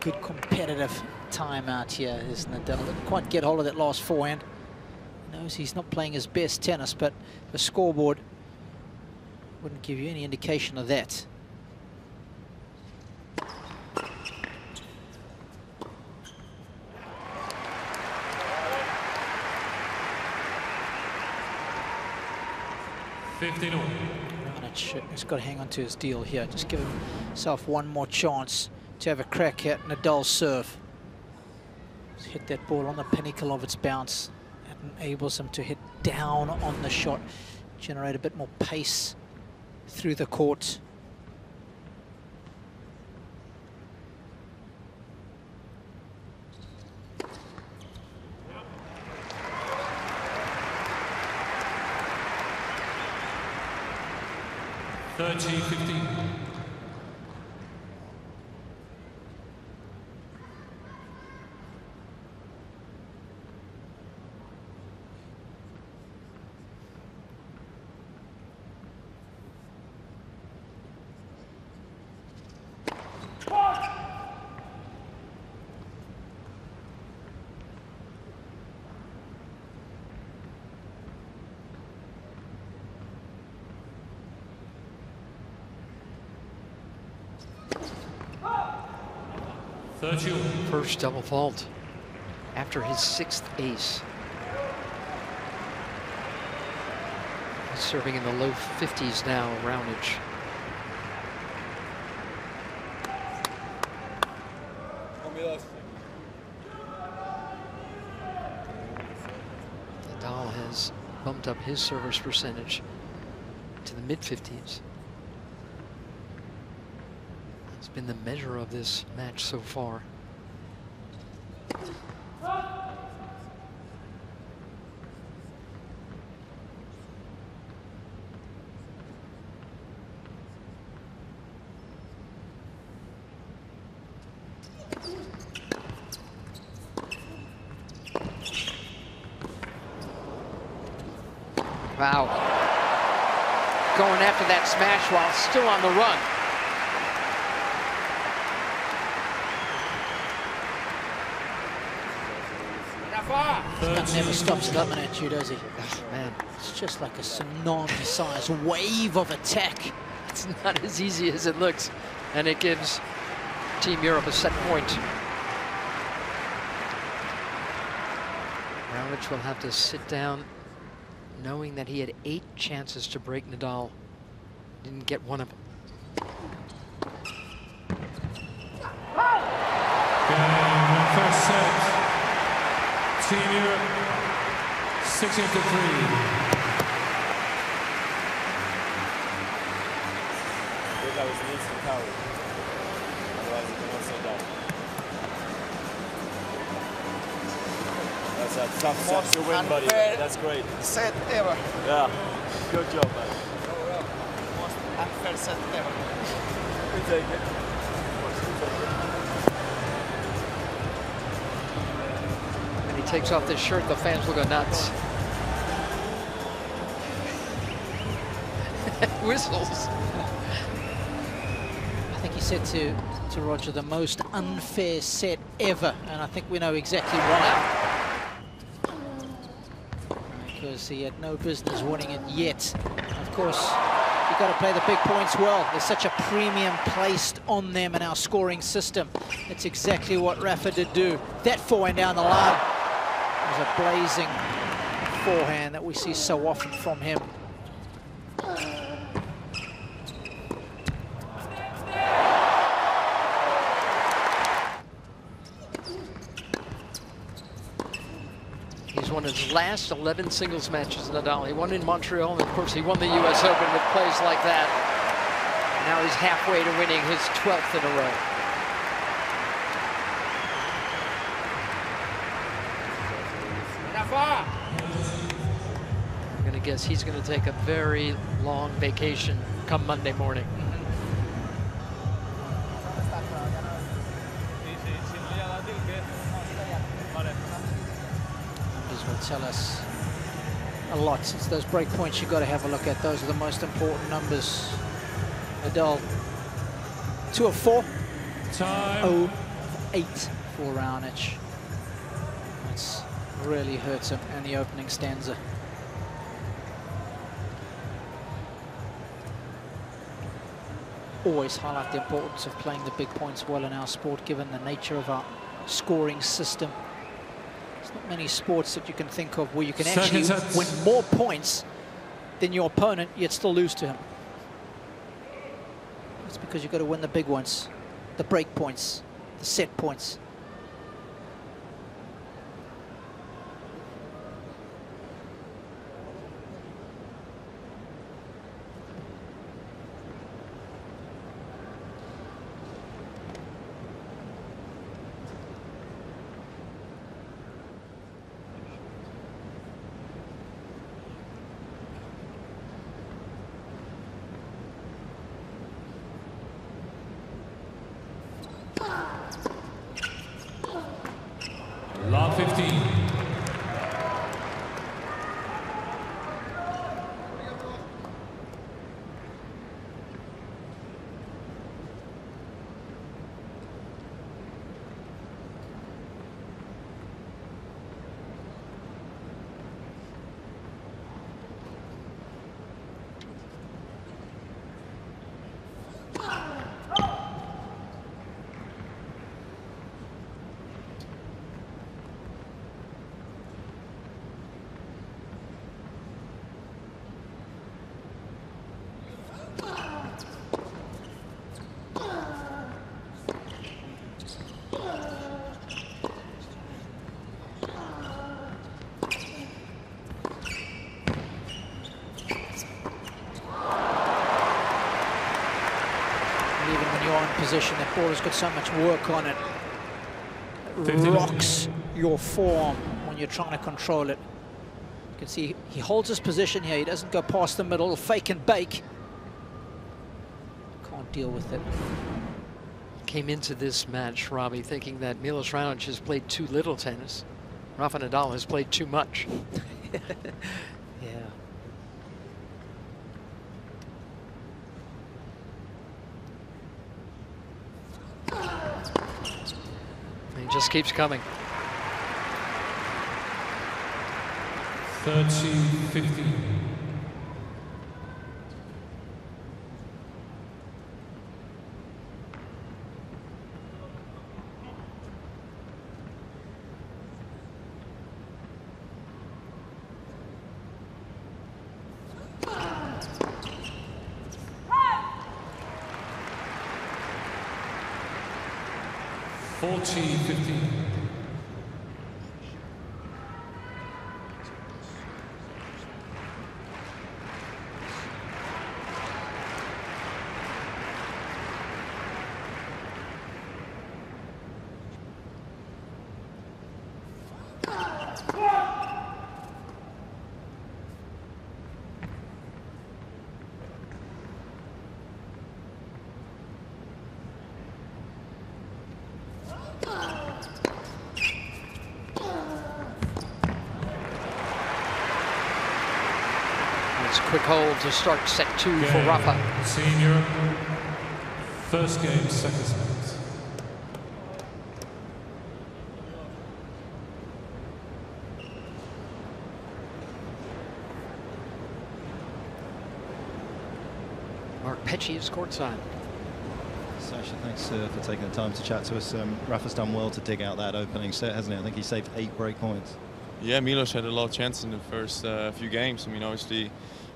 Good competitive time out here, is Nadal. Didn't quite get hold of that last forehand. He knows he's not playing his best tennis, but the scoreboard wouldn't give you any indication of that. fifteen all. He's got to hang on to his deal here. Just give himself one more chance to have a crack at Nadal's serve. Just hit that ball on the pinnacle of its bounce. That enables him to hit down on the shot, generate a bit more pace through the court. thirteen fifteen. First double fault after his sixth ace. He's serving in the low fifties now, Raonic. Nadal has bumped up his service percentage to the mid fifties. It's been the measure of this match so far. Wow. Going after that smash while still on the run. That never stops coming at you, does he? Oh, man. It's just like a tsunami-sized wave of attack. It's not as easy as it looks. And it gives Team Europe a set point. Raonic will have to sit down, knowing that he had eight chances to break Nadal. Didn't get one of them. Oh! First set. Team Europe, sixteen to three. That's a tough set to win, buddy. That's great. Set ever. Yeah. Good job, buddy. Most unfair set ever. We take it. When he takes off this shirt, the fans will go nuts. Whistles. I think he said to, to Roger, the most unfair set ever. And I think we know exactly why. He had no business winning it yet. Of course, he got to play the big points well. There's such a premium placed on them in our scoring system. It's exactly what Rafa did do. That forehand down the line was a blazing forehand that we see so often from him. Won his last eleven singles matches, Nadal. He won in Montreal, and of course he won the U S Open with plays like that. Now he's halfway to winning his twelfth in a row. I'm going to guess he's going to take a very long vacation come Monday morning. Tell us a lot. Since those break points, you've got to have a look at those are the most important numbers. Nadal, two of four, time. Oh, eight for Raonic. That's really hurts him in the opening stanza. Always highlight the importance of playing the big points well in our sport, given the nature of our scoring system. Not many sports that you can think of where you can actually win more points than your opponent, yet still lose to him. It's because you've got to win the big ones, the break points, the set points. Position, that ball has got so much work on it. It rocks your form when you're trying to control it. You can see he holds his position here. He doesn't go past the middle, fake and bake. Can't deal with it. Came into this match, Robbie, thinking that Milos Raonic has played too little tennis. Rafa Nadal has played too much. Yeah. Just keeps coming. thirteen fifteen. fourteen fifteen. Quick hold to start set two game for Rafa. Senior, first game, second set. Mark Petchy is courtside. Sasha, thanks uh, for taking the time to chat to us. Um, Rafa's done well to dig out that opening set, hasn't he? I think he saved eight break points. Yeah, Milos had a lot of chances in the first uh, few games. I mean, obviously,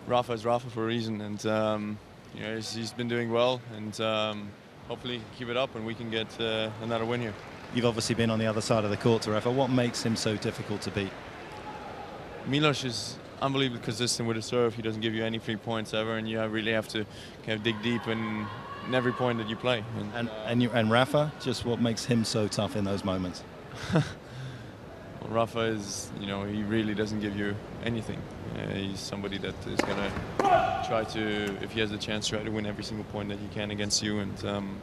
Rafa is Rafa for a reason, and um, you know, he's, he's been doing well, and um, hopefully keep it up and we can get uh, another win here. You've obviously been on the other side of the court to Rafa. What makes him so difficult to beat? Milos is unbelievably consistent with the serve. He doesn't give you any free points ever, and you really have to kind of dig deep in, in every point that you play. And and, and, you, and Rafa, just what makes him so tough in those moments? Well, Rafa is, you know, he really doesn't give you anything. Uh, he's somebody that is going to try to, if he has the chance, try to win every single point that he can against you. And, um,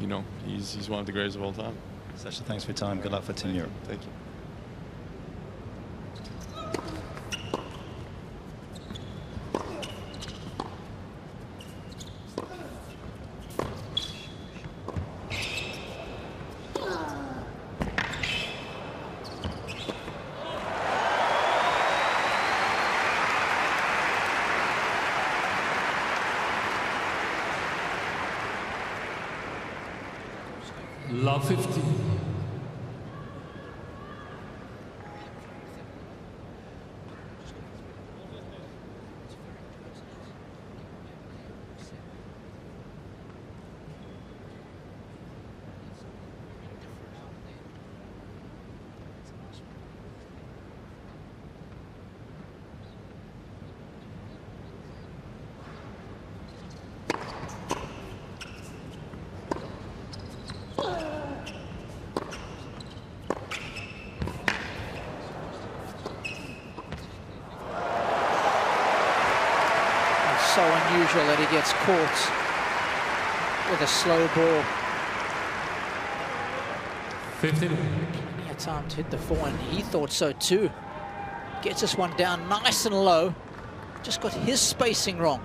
you know, he's, he's one of the greatest of all time. Sasha, thanks for your time. Good luck for Team Europe. Thank you. Love fifty. Unusual that he gets caught with a slow ball. fifteen. He had time to hit the four, and he thought so too. Gets this one down nice and low. Just got his spacing wrong.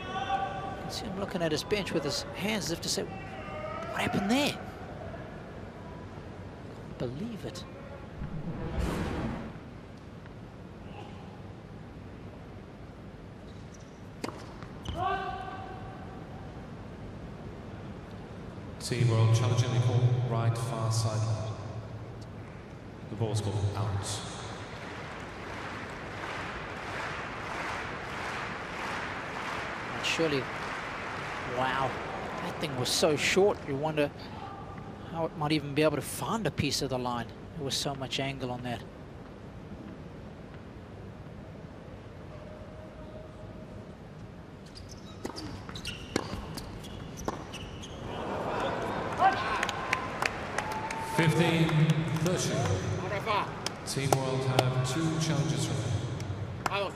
You can see him looking at his bench with his hands as if to say, what happened there? Can't believe it. Team World Challenge in the court, right far sideline. The ball's gone out. And surely, wow, that thing was so short. You wonder how it might even be able to find a piece of the line. There was so much angle on that. fifteen thirty. Team World have two challenges remaining. thirty.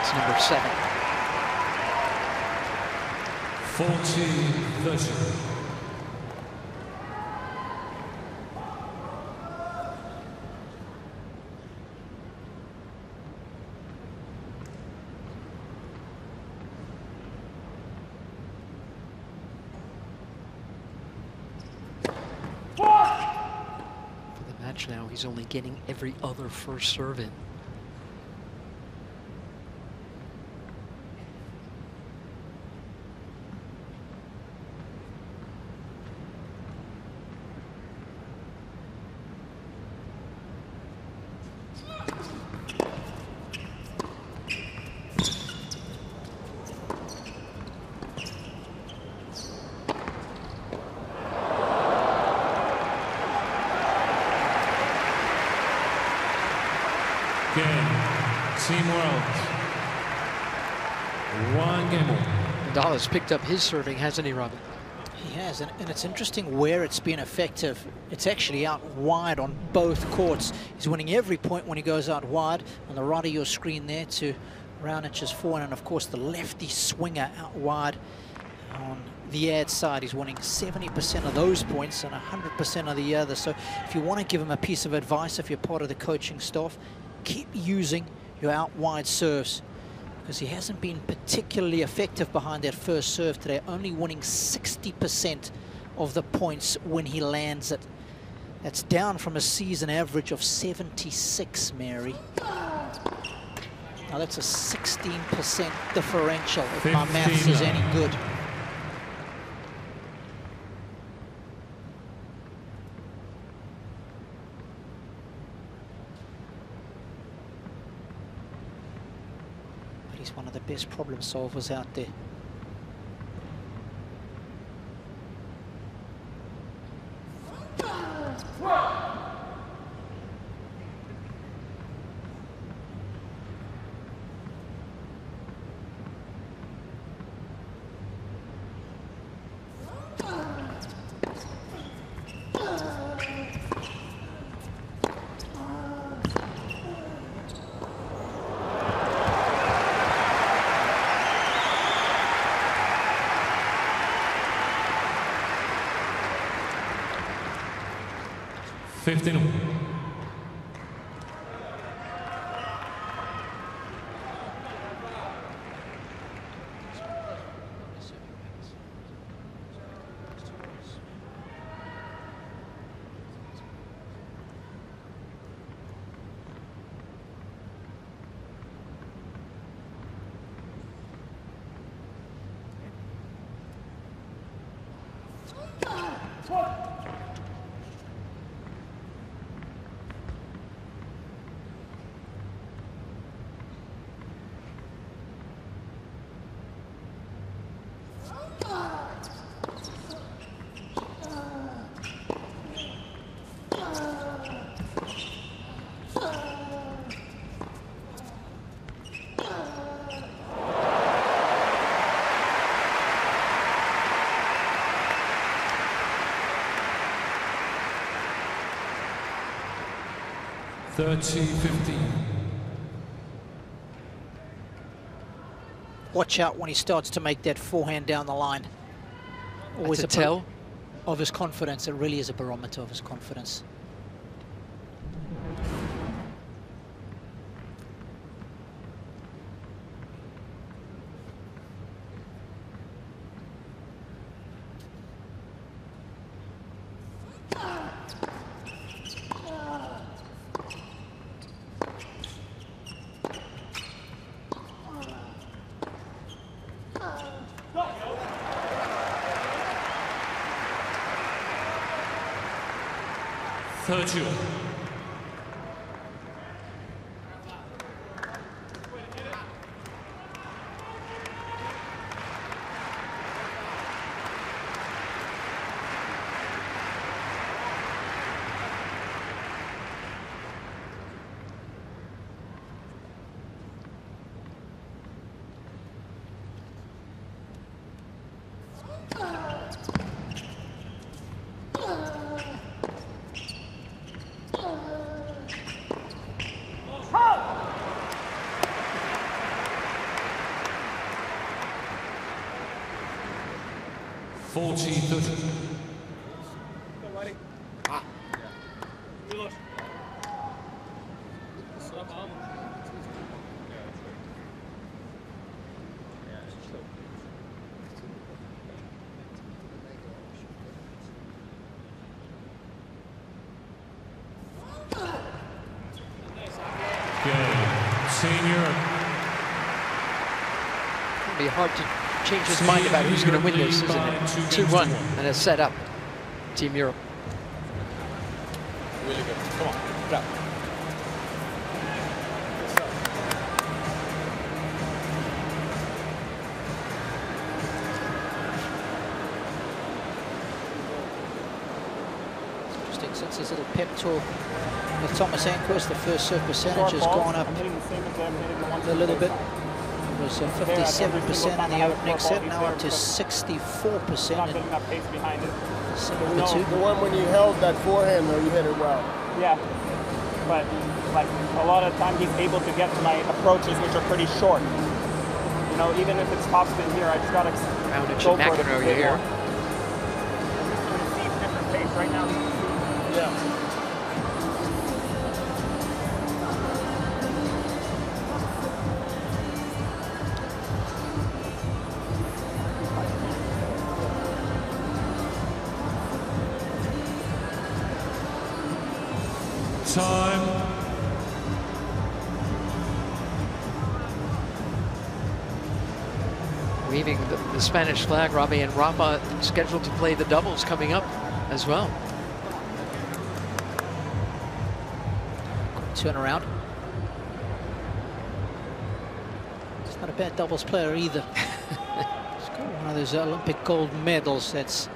It's number seven. forty thirty. match now. He's only getting every other first serve in. Nadal's picked up his serving, hasn't he, Robin? He has, and, and it's interesting where it's been effective. It's actually out wide on both courts. He's winning every point when he goes out wide. On the right of your screen there to Raonic's forehand, and of course the lefty swinger out wide on the ad side. He's winning seventy percent of those points and one hundred percent of the other. So if you want to give him a piece of advice, if you're part of the coaching staff, keep using your out wide serves. Because he hasn't been particularly effective behind that first serve today, only winning sixty percent of the points when he lands it. That's down from a season average of seventy-six, Mary. Now that's a sixteen percent differential, if my maths is any good. One of the best problem solvers out there. fifteen. thirteen fifteen. Watch out when he starts to make that forehand down the line. Always a, a tell of his confidence. It really is a barometer of his confidence. thirty. forty thirty. be hard to change his mind about who's going to win this, isn't it? two one, and it's set up. Team Europe. Really good. Come on. Grab. Interesting. Since his little pep talk with Thomas Enqvist, the first serve percentage has gone up a little bit. It was fifty-seven percent in the opening set, now up to sixty-four percent. You know, the one when you held that forehand, though, you hit it well. Yeah, but like a lot of time, he's able to get to my approaches, which are pretty short. You know, even if it's topspin here, I just got to go for it. Over here. He's a different pace right now. Yeah. Time. Leaving the, the Spanish flag, Robbie, and Rafa scheduled to play the doubles coming up as well. Turn around. He's not a bad doubles player either. He's got one of those Olympic gold medals that's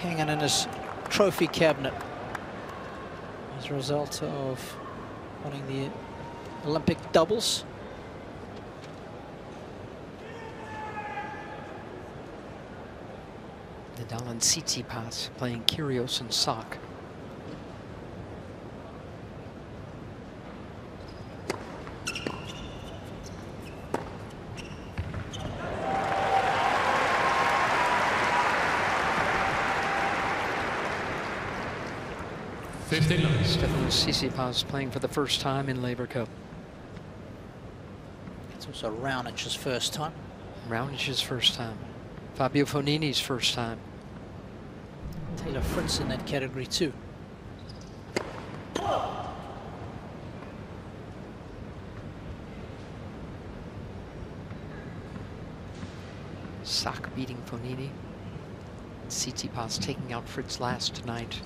hanging in his trophy cabinet. As a result of winning the Olympic doubles. Nadal and Tsitsipas playing Kyrgios and Sock. Stefanos Tsitsipas playing for the first time in Laver Cup. It's also Raonic's first time. Raonic's first time. Fabio Fognini's first time. Taylor Fritz in that category too. Sock beating Fognini. Tsitsipas taking out Fritz last tonight.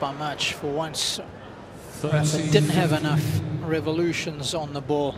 By much for once. Rafa didn't have enough revolutions on the ball.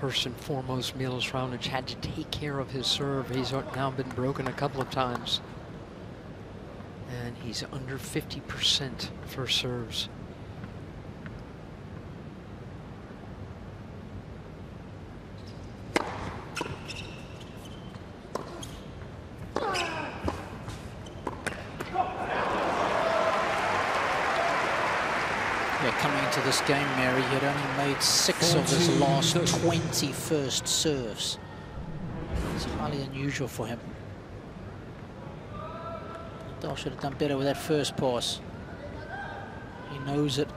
First and foremost, Milos Raonic had to take care of his serve. He's now been broken a couple of times. And he's under fifty percent for serves. coming into this game, Mary, he had only made six of his last twenty first serves. It's highly unusual for him. Nadal should have done better with that first pass. He knows it.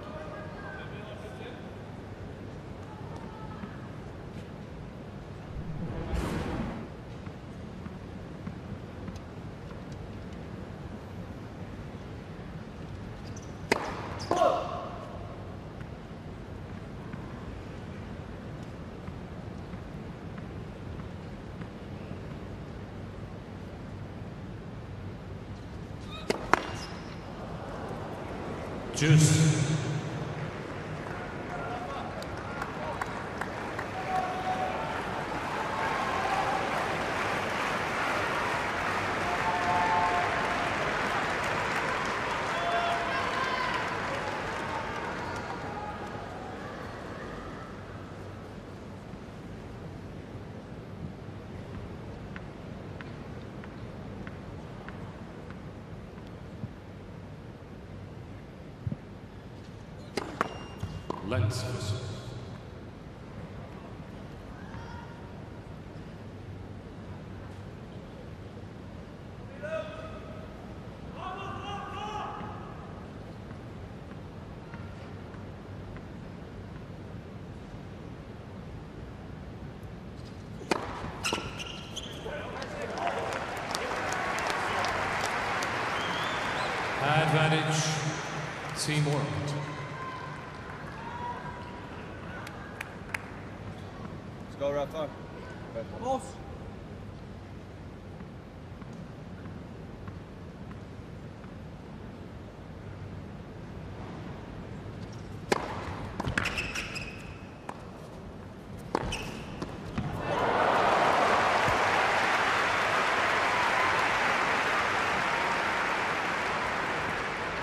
Juice. Advantage, Seymour. Rafa. Off.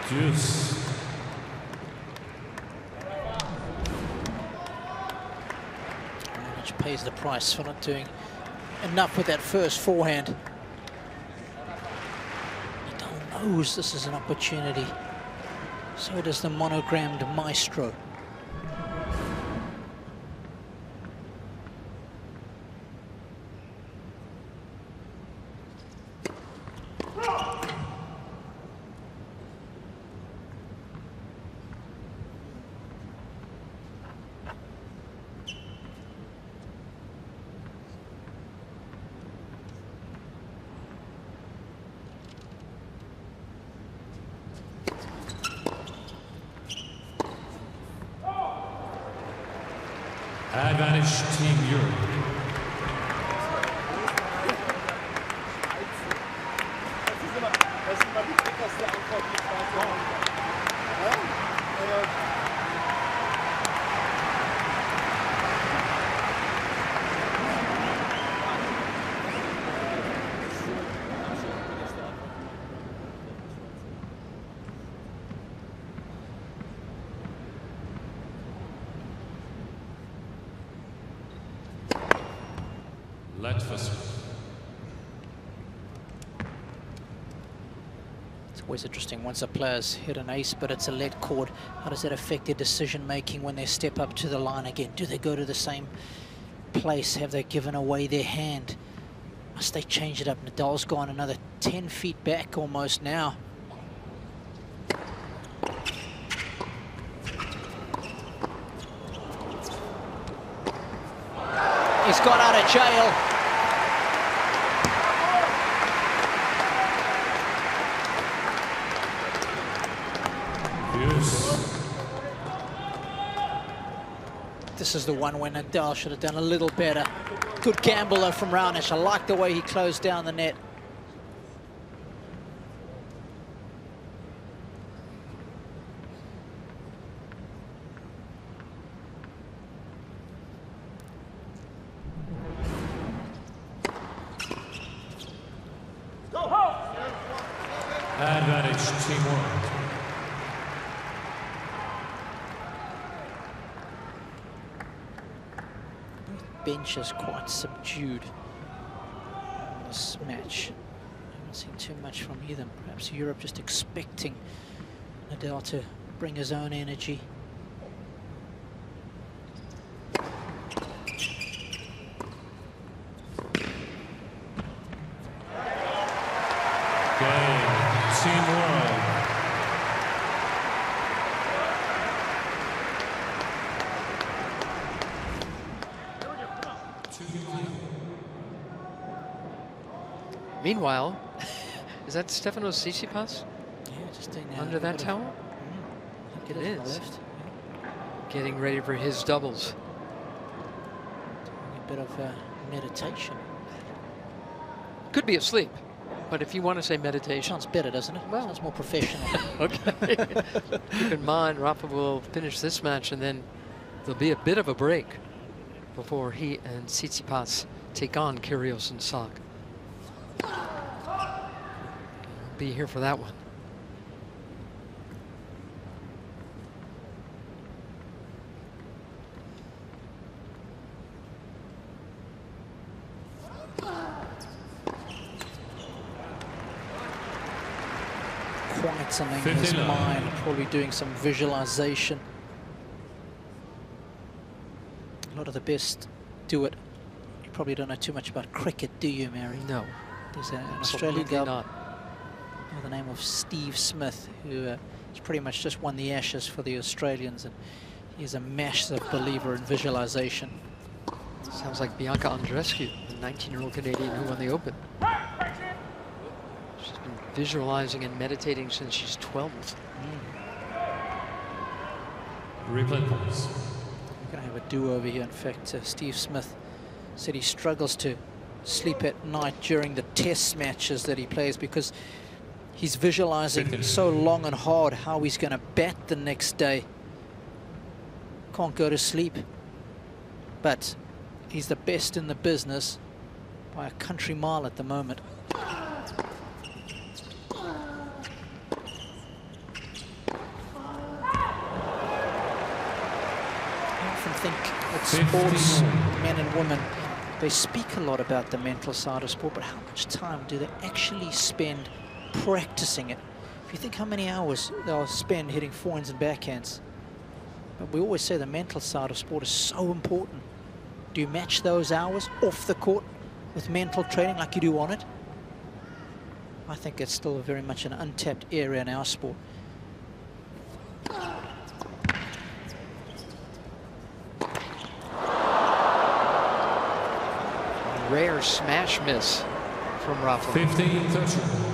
Juice. Pays the price for not doing enough with that first forehand. Nadal knows this is an opportunity. So does the monogrammed maestro. Always interesting once a player's hit an ace, but it's a lead chord. How does that affect their decision making when they step up to the line again? Do they go to the same place? Have they given away their hand? Must they change it up? Nadal's gone another ten feet back almost now. He's got out of jail. This is the one where Nadal should have done a little better. Good gamble though from Raonic. I like the way he closed down the net. Is quite subdued in this match. I haven't seen too much from either. Perhaps Europe just expecting Nadal to bring his own energy. game, Team World. Meanwhile, is that Stefanos Tsitsipas? Yeah, just doing that. Under that towel? Mm, it is. Getting ready for his doubles. Doing a bit of uh, meditation. Could be asleep, but if you want to say meditation. Sounds better, doesn't it? Well, it's more professional. Okay. Keep in mind, Rafa will finish this match, and then there'll be a bit of a break before he and Tsitsipas take on Kyrgios and Sock. Be here for that one. Quite something in his mind, probably doing some visualization. A lot of the best do it. You probably don't know too much about cricket, do you, Mary? No. There's an Australian guy by the name of Steve Smith, who uh, has pretty much just won the Ashes for the Australians, and he's a massive believer in visualization. Sounds like Bianca Andreescu, the nineteen-year-old Canadian who won the Open. She's been visualizing and meditating since she's twelve. Mm. Replay points. We're going to have a do-over here. In fact, uh, Steve Smith said he struggles to sleep at night during the test matches that he plays because he's visualizing so long and hard how he's going to bat the next day. Can't go to sleep. But he's the best in the business by a country mile at the moment. I often think that sports, men and women, they speak a lot about the mental side of sport, but how much time do they actually spend practicing it? If you think how many hours they'll spend hitting forehands and backhands. But we always say the mental side of sport is so important. Do you match those hours off the court with mental training like you do on it? I think it's still very much an untapped area in our sport. Rare smash miss from Rafa. fifteen thirty.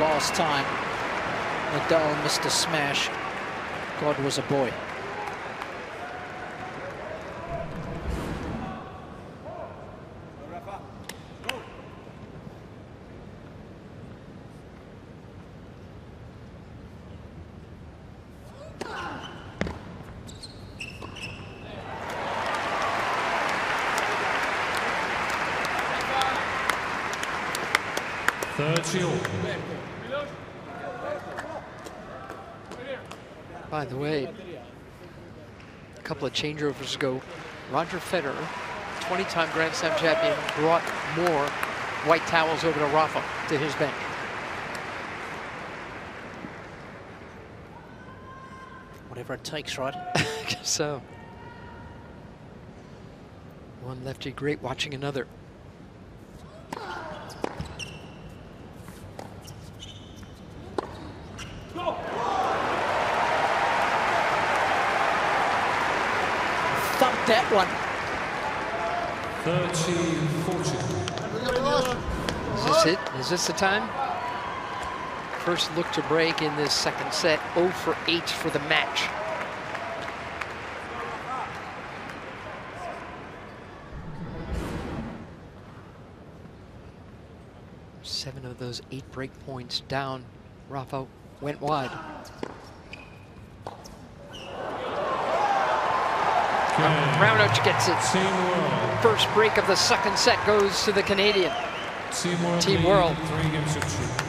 Last time Nadal missed a smash, God was a boy. By the way, a couple of changeovers ago, Roger Federer, twenty-time Grand Slam champion, brought more white towels over to Rafa, to his bench. Whatever it takes, right? So, one lefty great watching another. That one. thirty forty. Is this it? Is this the time? First look to break in this second set. oh for eight for the match. Seven of those eight break points down. Rafa went wide. Raonic gets it. First break of the second set goes to the Canadian. Team World. Team World. Three games of two.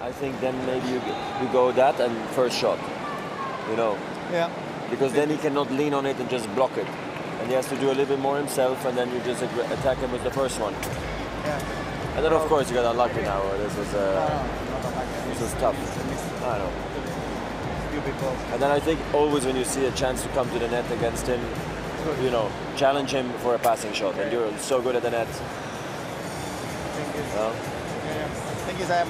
I think then maybe you, you go that and first shot, you know. Yeah. Because then he cannot lean on it and just block it. and he has to do a little bit more himself, and then you just attack him with the first one. Yeah. And then of course you got unlucky now. This was uh, this was tough. I don't know. And then I think always when you see a chance to come to the net against him, you know, challenge him for a passing shot, and you're so good at the net. Well. Yeah. The thing is, I'm,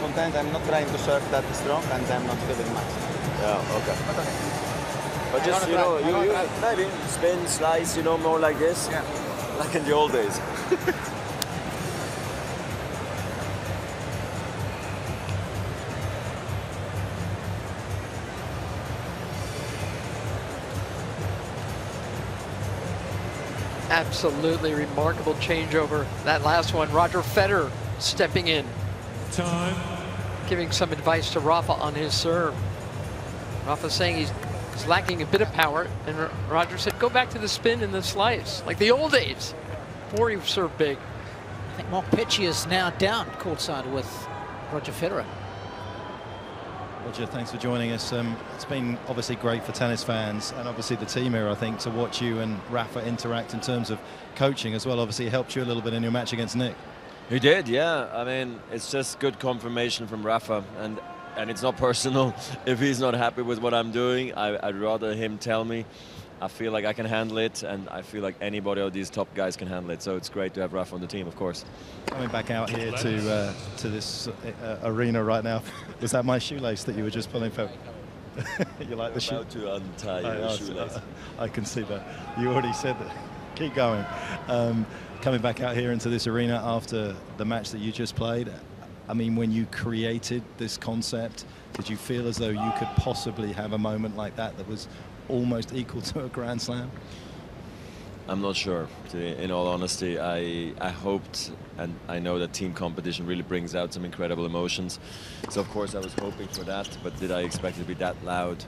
sometimes I'm not trying to serve that strong, and I'm not feeling much. Yeah, okay. But, okay. but just, you know, you, you maybe spin, slice, you know, more like this, yeah. Like in the old days. Absolutely remarkable changeover. That last one, Roger Federer stepping in. Time. Giving some advice to Rafa on his serve. Rafa saying he's, he's lacking a bit of power, and R Roger said, go back to the spin and the slice, like the old days, before he served big. I think Mark Petchy is now down courtside with Roger Federer. Roger, thanks for joining us. Um, it's been obviously great for tennis fans and obviously the team here, I think, to watch you and Rafa interact in terms of coaching as well. Obviously, it helped you a little bit in your match against Nick. He did, yeah. I mean, it's just good confirmation from Rafa, and and it's not personal. If he's not happy with what I'm doing, I, I'd rather him tell me. I feel like I can handle it, and I feel like anybody of these top guys can handle it. So it's great to have Rafa on the team, of course. Coming back out here to uh, to this uh, arena right now, was that my shoelace that you were just pulling for? You like the shoe? About to untie your I, shoelace. I, I can see that. You already said that. Keep going. Um, coming back out here into this arena after the match that you just played. I mean, when you created this concept, did you feel as though you could possibly have a moment like that that was almost equal to a Grand Slam? I'm not sure, in all honesty. I, I hoped, and I know that team competition really brings out some incredible emotions. So of course I was hoping for that, but did I expect it to be that loud,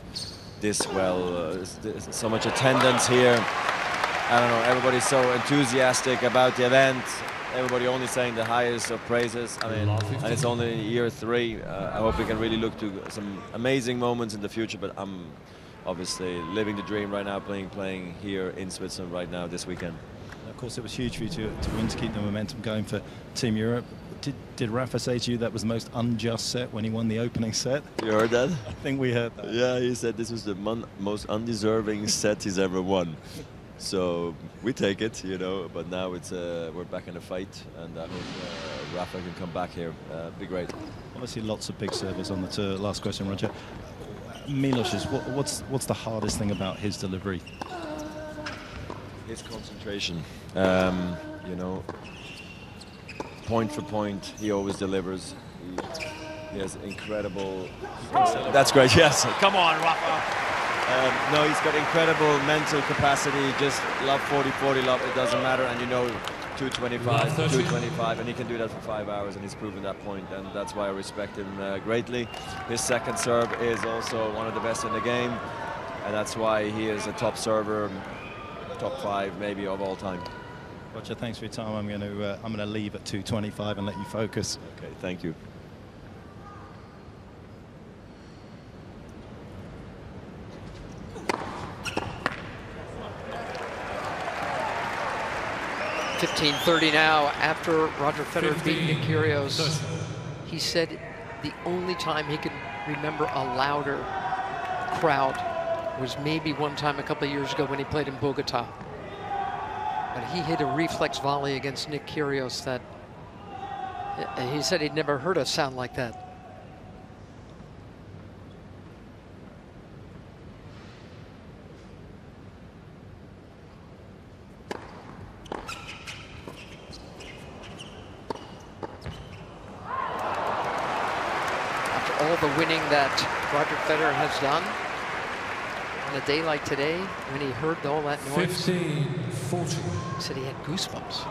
this well, uh, so much attendance here. I don't know, everybody's so enthusiastic about the event. Everybody only saying the highest of praises. I mean, and it's only year three. Uh, I hope we can really look to some amazing moments in the future, but I'm obviously living the dream right now, playing playing here in Switzerland right now this weekend. And of course, it was huge for you to, to win, to keep the momentum going for Team Europe. Did, did Rafa say to you that was the most unjust set when he won the opening set? You heard that? I think we heard that. Yeah, he said this was the mon most undeserving set he's ever won. So we take it, you know, but now it's uh, we're back in the fight, and I hope uh, Rafa can come back here. Uh, be great. Obviously, lots of big servers on the tour. Last question, Roger. Milos, what, what's what's the hardest thing about his delivery? His concentration. Um, you know, point for point, he always delivers. He, he has incredible. That's great. Yes. Come on, Rafa. Um, no, he's got incredible mental capacity. Just love forty forty, love it doesn't matter. And you know, two twenty-five, two twenty-five, and he can do that for five hours, and he's proven that point, and that's why I respect him uh, greatly. His second serve is also one of the best in the game, and that's why he is a top server, top five maybe of all time. Roger, thanks for your time. I'm going to uh, I'm going to leave at two twenty-five and let you focus. Okay, thank you. fifteen thirty now, after Roger Federer beat Nick Kyrgios. He said the only time he could remember a louder crowd was maybe one time a couple of years ago when he played in Bogota. But he hit a reflex volley against Nick Kyrgios that, and he said he'd never heard a sound like that. The winning that Roger Federer has done on a day like today, when he heard all that noise, fifteen forty. He said he had goosebumps.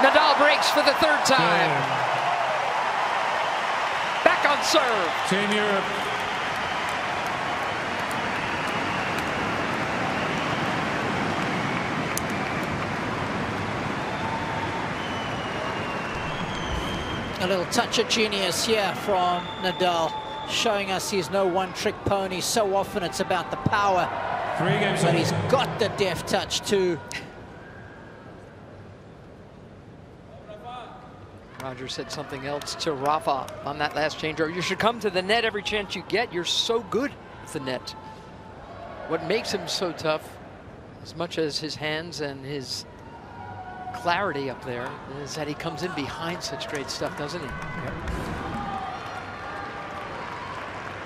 Nadal breaks for the third time. Damn. Back on serve. Team Europe. A little touch of genius here from Nadal, showing us he's no one-trick pony. So often it's about the power, Three games but he's got the deft touch too. Roger said something else to Rafa on that last changeover. You should come to the net every chance you get. You're so good at the net. What makes him so tough, as much as his hands and his clarity up there, is that he comes in behind such great stuff, doesn't he? Yep.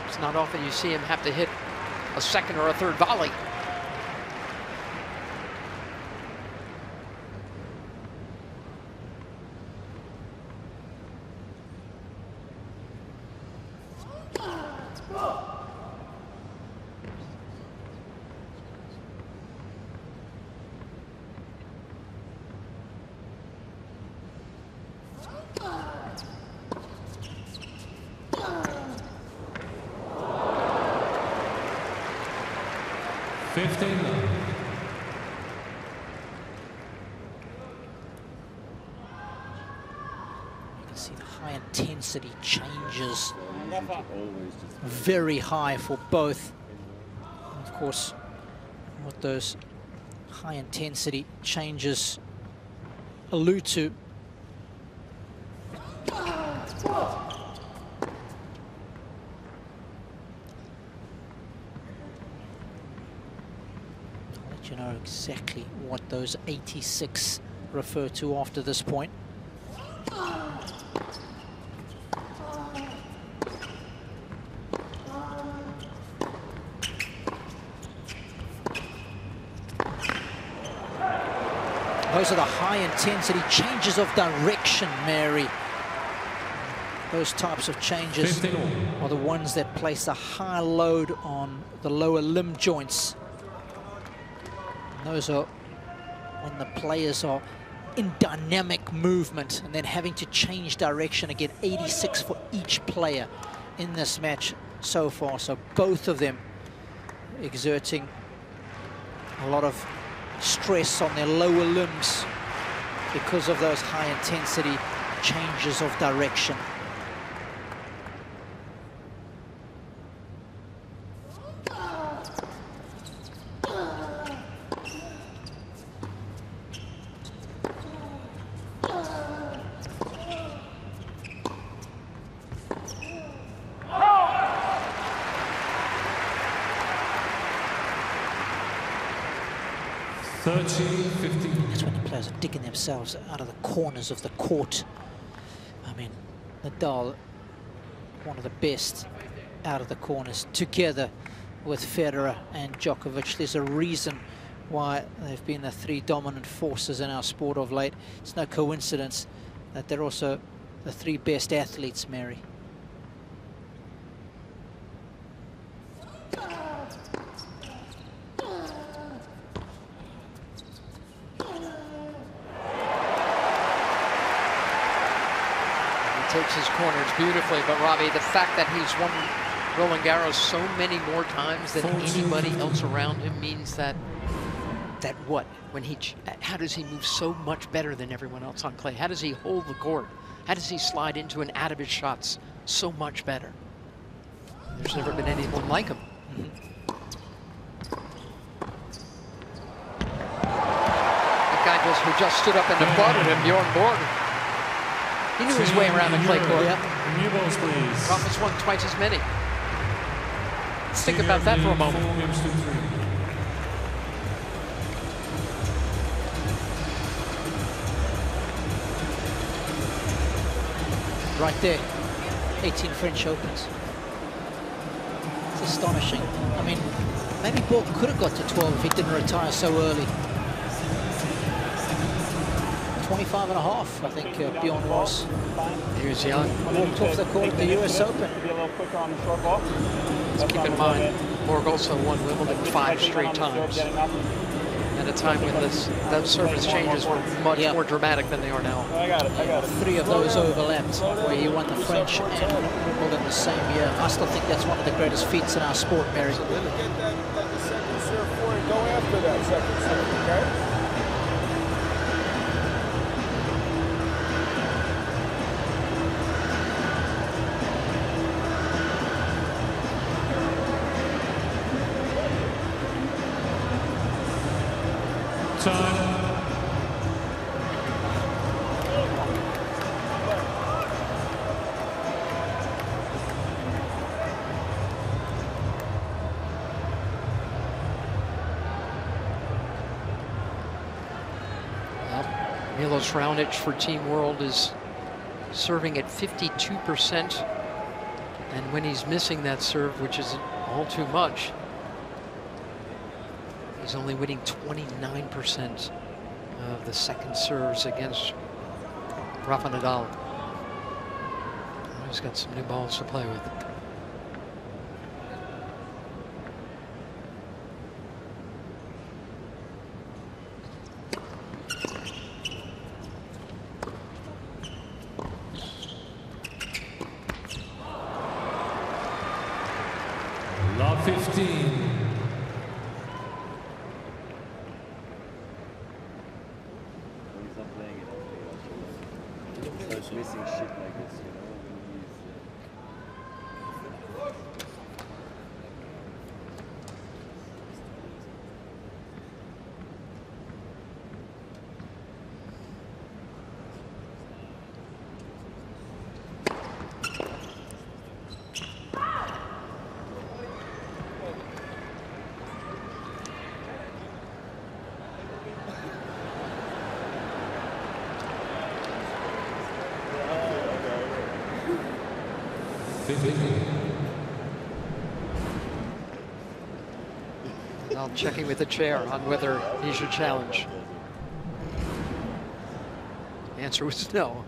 It's not often you see him have to hit a second or a third volley. Intensity changes very high for both. And of course, what those high intensity changes allude to. I'll let you know exactly what those eighty-six refer to after this point. Those are the high-intensity changes of direction, Mary. Those types of changes are the ones that place a high load on the lower limb joints. And those are when the players are in dynamic movement and then having to change direction again. eighty-six for each player in this match so far. So both of them exerting a lot of stress on their lower limbs because of those high intensity changes of direction. That's when the players are digging themselves out of the corners of the court. I mean, Nadal, one of the best out of the corners, together with Federer and Djokovic. There's a reason why they've been the three dominant forces in our sport of late. It's no coincidence that they're also the three best athletes, Mary. His corners beautifully, but Robbie, the fact that he's won Roland Garros so many more times than anybody else around him means that that what when he how does he move so much better than everyone else on clay? How does he hold the court? How does he slide into and out of his shots so much better? There's never been anyone like him. The guy just who just stood up and applauded him, Björn Borg. He knew his way around the clay court. New balls, please. Rafa's won twice as many. Let's think about that for a moment. Right there, eighteen French Opens. It's astonishing. I mean, maybe Borg could have got to twelve if he didn't retire so early. twenty-five and a half, I think, uh, Bjorn was. He was young. Walked off the court at the U S Open. Let's keep in mind, Borg also won Wimbledon five straight times. And a time when this, those surface changes were much yep. more dramatic than they are now. I got it, I got it. Three of those overlapped, where you won the French and Wimbledon in the same year. I still think that's one of the greatest feats in our sport, Barry. So then get that, that the second serve for it, go after that second serve, okay? Milos Raonic for Team World is serving at fifty-two percent, and when he's missing that serve, which isn't all too much, he's only winning twenty-nine percent of the second serves against Rafa Nadal. He's got some new balls to play with. I'm checking with the chair on whether he should challenge. The answer was no.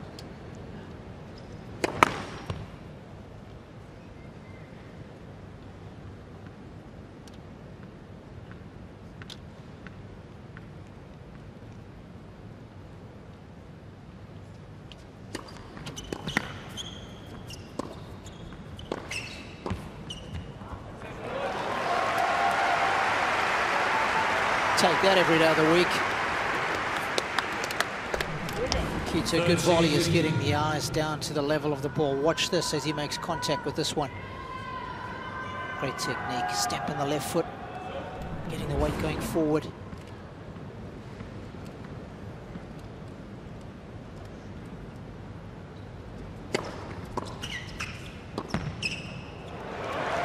That every day of the week. Keats, a good volley is getting the eyes down to the level of the ball. Watch this as he makes contact with this one. Great technique, step in the left foot, getting the weight going forward.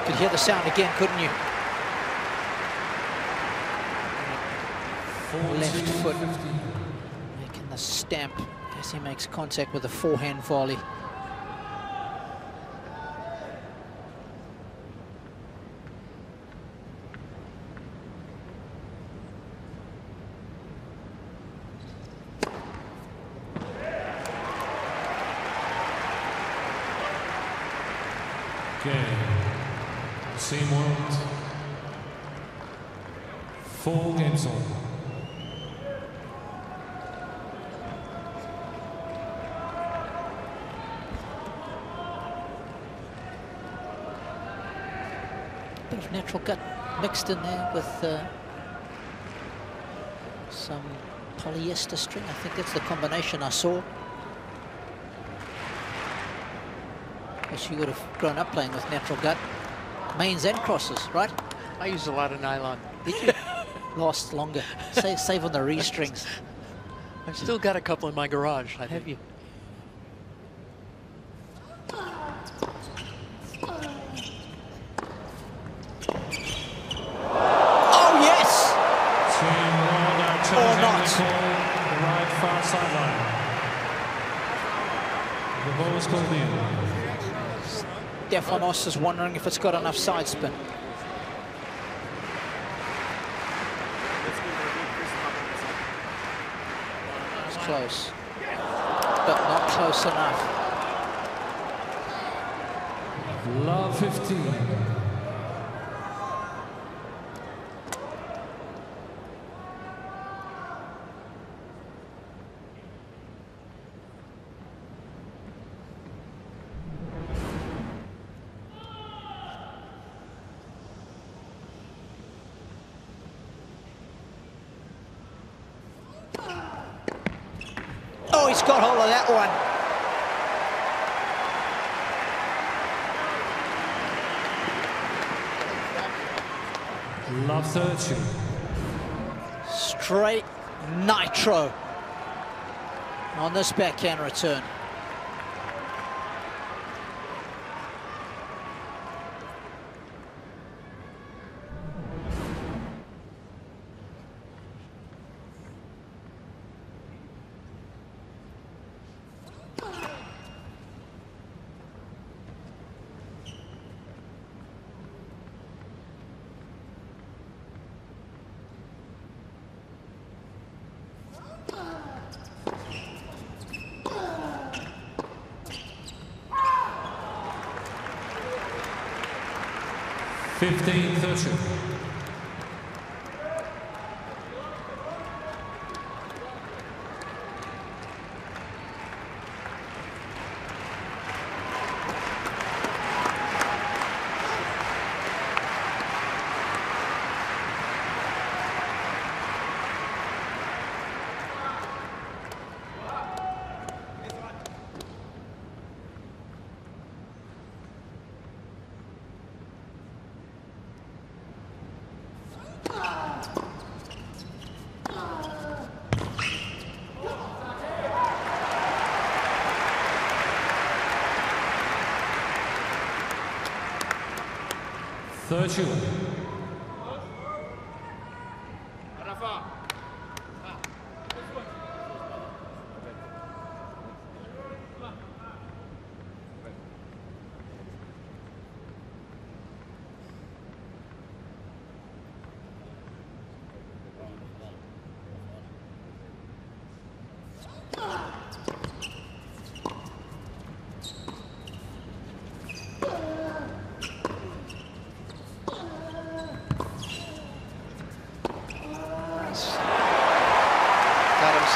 Could hear the sound again, couldn't you? Left foot, making the stamp as he makes contact with a forehand volley. Okay, same world. Full game zone. Natural gut mixed in there with uh, some polyester string. I think that's the combination I saw. Wish you would have grown up playing with natural gut. Mains and crosses, right? I used a lot of nylon. Did you? Last longer. Save, save on the restrings. I've still got a couple in my garage. I have you? Stefanos is wondering if it's got enough side spin. It's close, but not close enough. Love fifteen. just got hold of that one. Love searching. Straight nitro on this backhand return. fifteen thirty. thirty.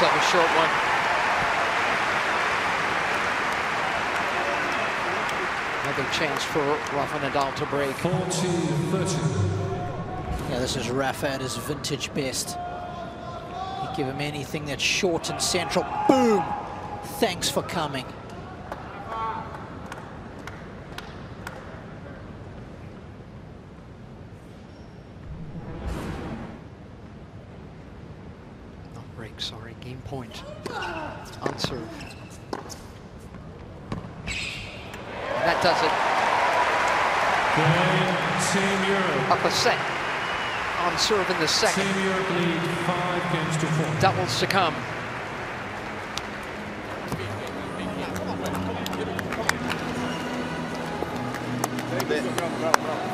A short one. Another chance for Rafa Nadal to break. forty thirty. Yeah, this is Rafa at his vintage best. You give him anything that's short and central. Boom! Thanks for coming. Point. Unserved. That does it. Game, up a set. On serve in the second. Lead five games to four. Doubles to come.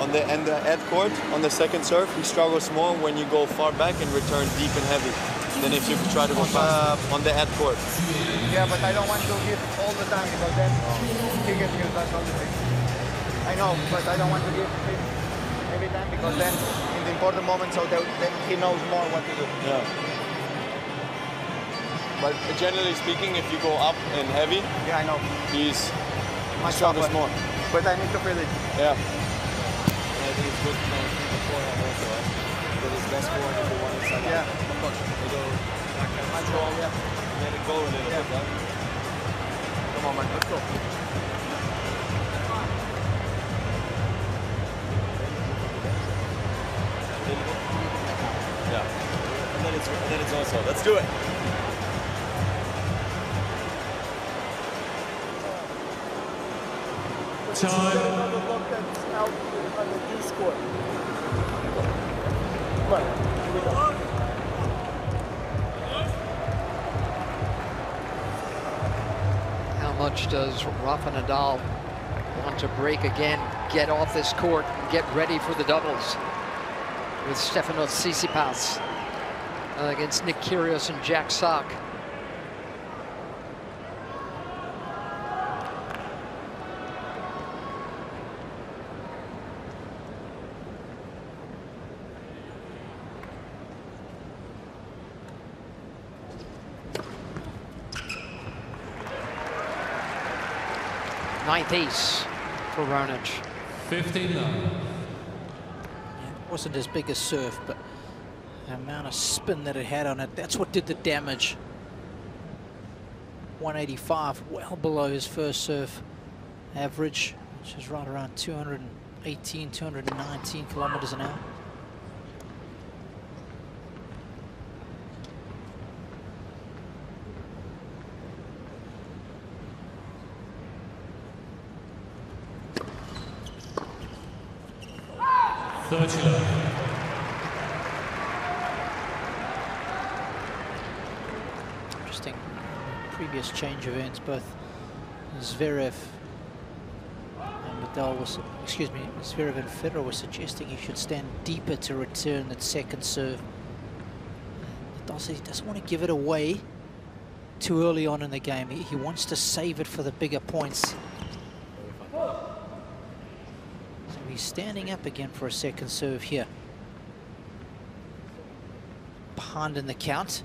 On the end uh, at court, on the second serve, he struggles more when you go far back and return deep and heavy. Than if you try to go uh, on the head court. Yeah, but I don't want to give all the time because then he gets used up all the time. I know, but I don't want to give him every time because then in the important moments, so that, then he knows more what to do. Yeah. But generally speaking, if you go up and heavy, yeah, I know. He's much stronger, more. But I need to feel it. Yeah. And I think it's good beforehand also, right? Because it's best forehand if you want to set up. Yeah. Go, I go, yeah. Let it go a little yeah. bit, huh? Come on, man, let's go. Yeah. And then it's, then it's also, let's do it. Time. Come on. Does Rafa Nadal want to break again, get off this court, and get ready for the doubles with Stefanos Tsitsipas uh, against Nick Kyrgios and Jack Sock. Ninth ace for Raonic. fifteen. Yeah, it wasn't his biggest serve, but the amount of spin that it had on it, that's what did the damage. one eighty-five, well below his first serve average, which is right around two eighteen, two nineteen kilometers an hour. thirty. Previous change of events, both Zverev and Nadal was, excuse me, Zverev and Federer were suggesting he should stand deeper to return that second serve. Nadal says he doesn't want to give it away too early on in the game. He, he wants to save it for the bigger points. So he's standing up again for a second serve here. Behind in the count.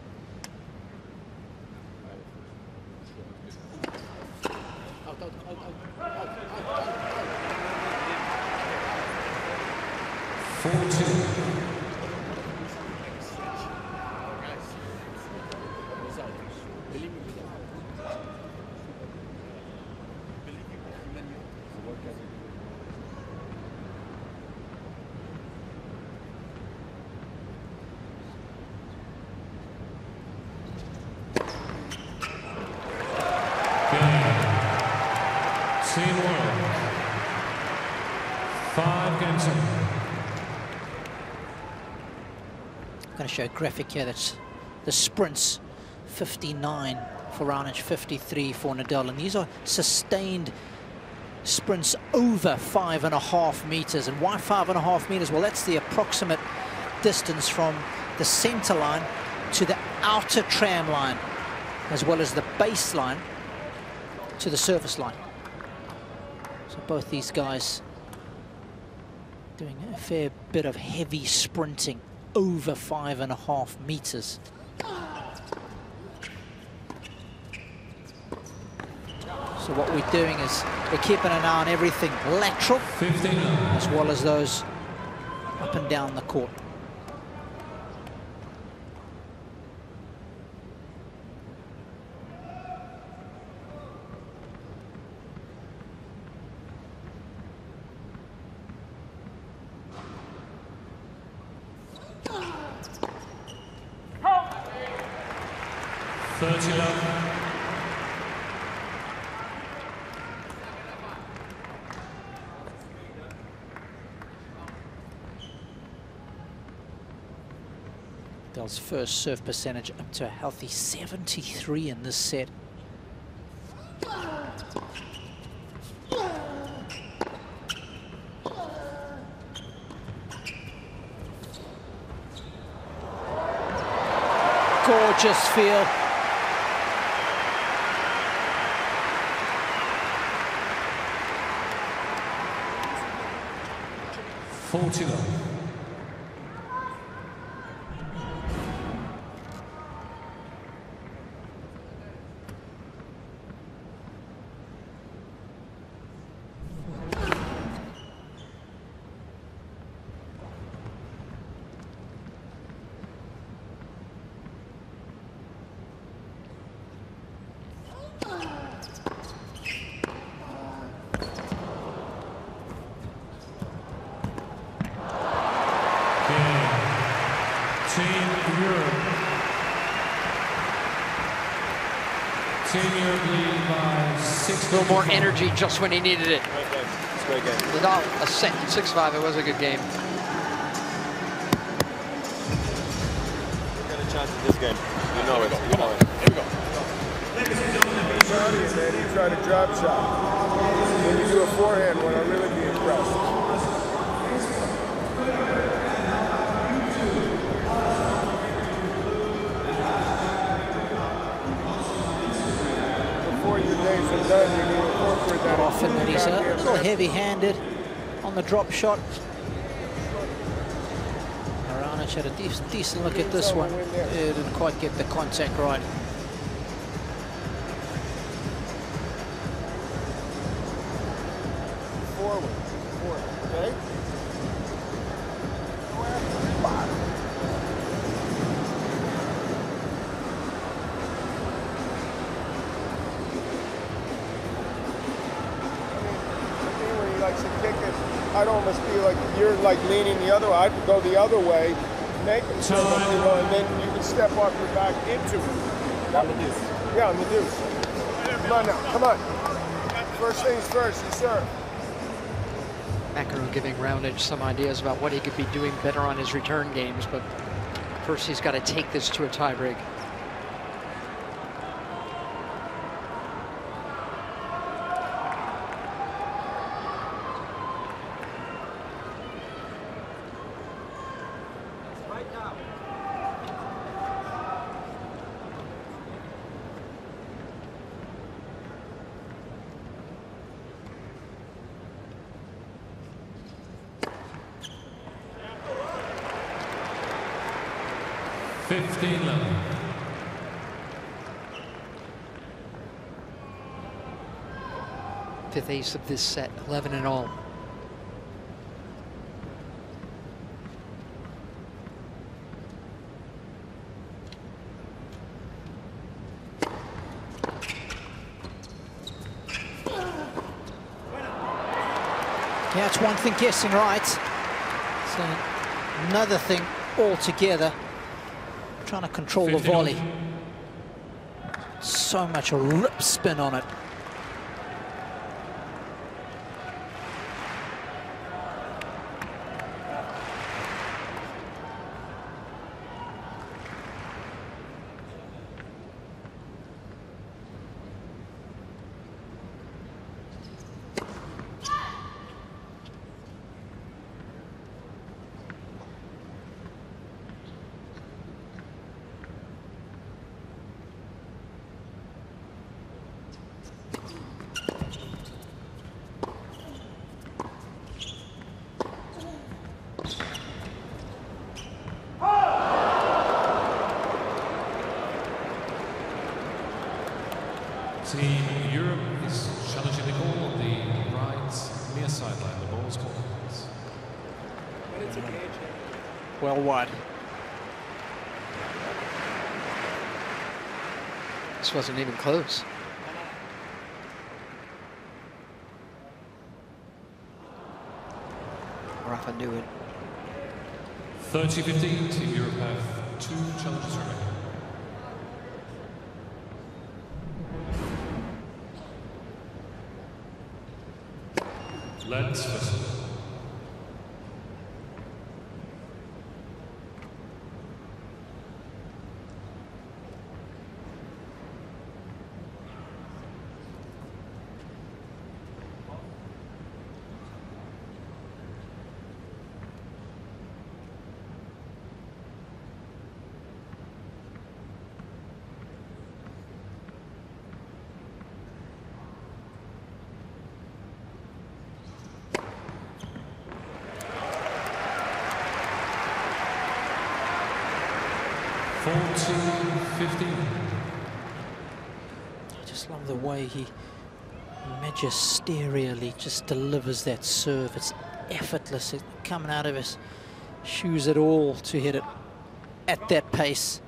Show a graphic here that's the sprints, fifty-nine for Raonic, fifty-three for Nadal, and these are sustained sprints over five and a half meters. And why five and a half meters? Well, that's the approximate distance from the center line to the outer tram line, as well as the baseline to the surface line. So both these guys doing a fair bit of heavy sprinting over five and a half meters. So what we're doing is we're keeping an eye on everything lateral fifteen. As well as those up and down the court. Nadal's first serve percentage up to a healthy seventy-three in this set. Gorgeous field. forty. A little more energy just when he needed it. Nadal, a set, six five, it was a good game. We've got a chance at this game. You know it, you know it. Here we go. Ladies and gentlemen, he tried his head, he tried a drop shot. When you do a forehand one, I'll really be impressed. Not often that he's a little heavy-handed on the drop shot. Raonic had a de decent look at this one. He didn't quite get the contact right. I'd almost be like, you're like leaning the other way. I'd go the other way, make him so much, you know, and then you can step off your back into him. On the deuce. Yeah, on the deuce. Come on now, come on. First things first, you serve. McEnroe giving Raonic some ideas about what he could be doing better on his return games, but first he's got to take this to a tie break. fifteen eleven. Fifth ace of this set, eleven and all. Yeah, it's one thing guessing right. It's another thing altogether. Trying to control the volley. So much a rip spin on it. Well wide. This wasn't even close. Rafa knew it. thirty fifteen, Team Europe have two challenges remaining. Let's listen. fourteen fifteen. I just love the way he magisterially just delivers that serve. It's effortless. It's coming out of his shoes at all to hit it at that pace.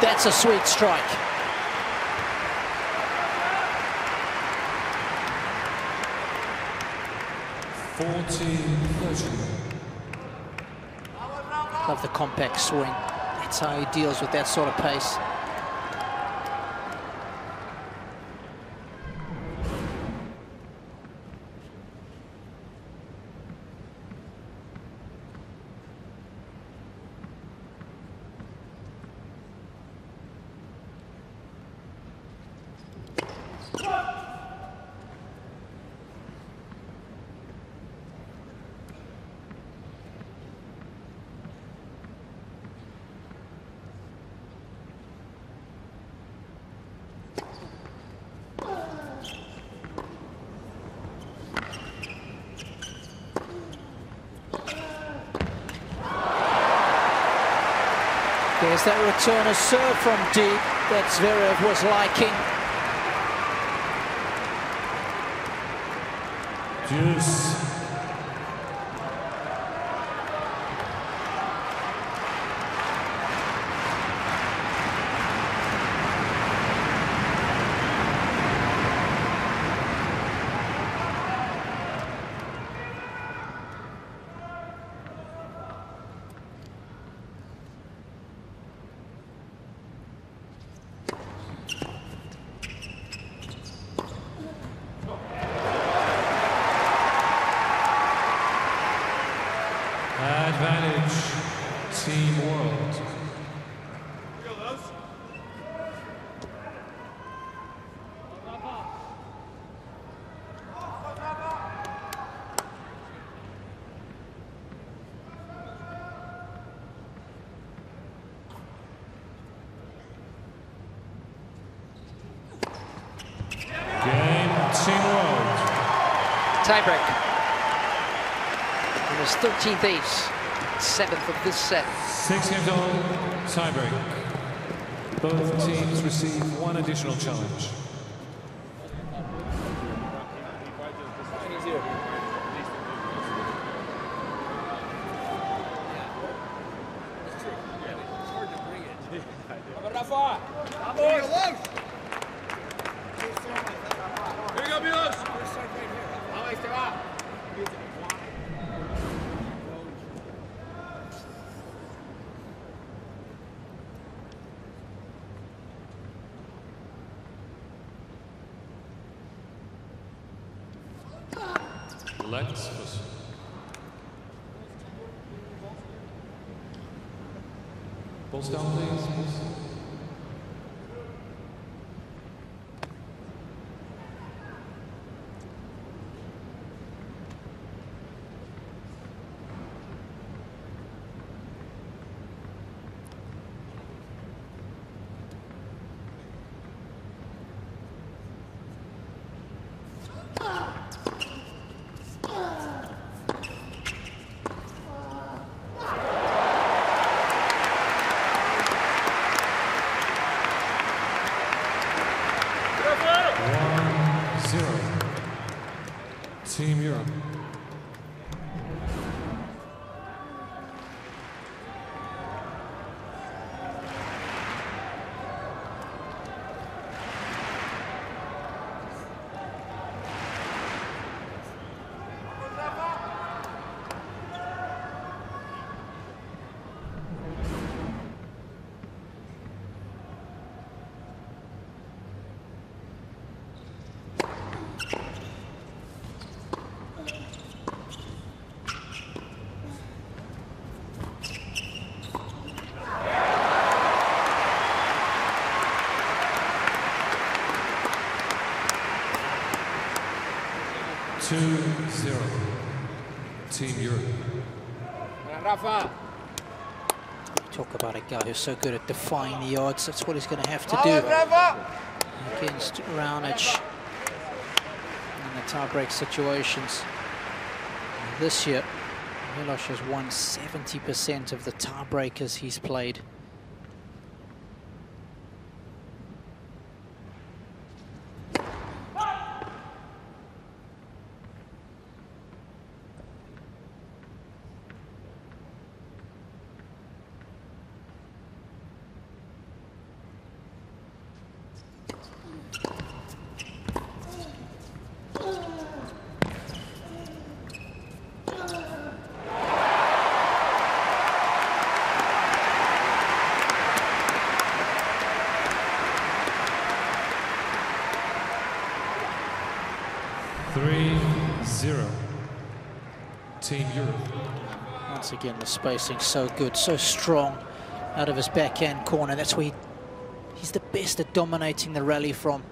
That's a sweet strike. Love the compact swing. That's how he deals with that sort of pace. There's that return of serve from deep that Zverev was liking. Deuce. Team World. Tiebreak. And his thirteenth ace, seventh of this set. Six games all, tiebreak. Both teams receive one additional challenge. Team Europe. two zero, Team Europe. Rafa. Talk about a guy who's so good at defying the odds. That's what he's going to have to do against Raonic in the tie-break situations. This year, Milos has won seventy percent of the tie-breakers he's played. Again, the spacing so good, so strong out of his backhand corner. That's where he, he's the best at dominating the rally from.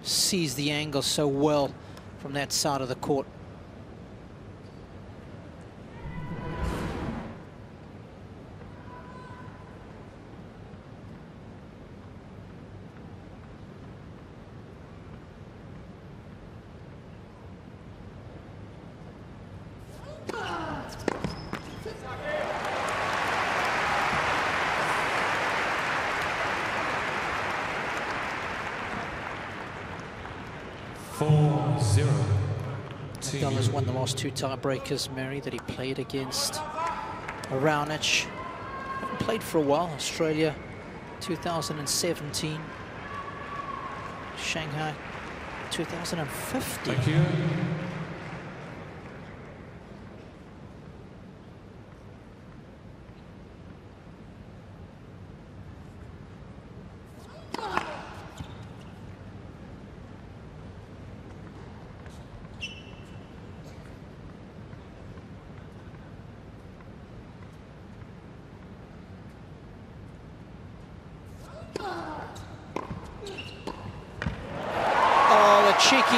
Sees the angle so well from that side of the court. Nadal has won the last two tiebreakers, Mary, that he played against Raonic. Haven't played for a while. Australia, two thousand seventeen. Shanghai, two thousand fifteen. Thank you.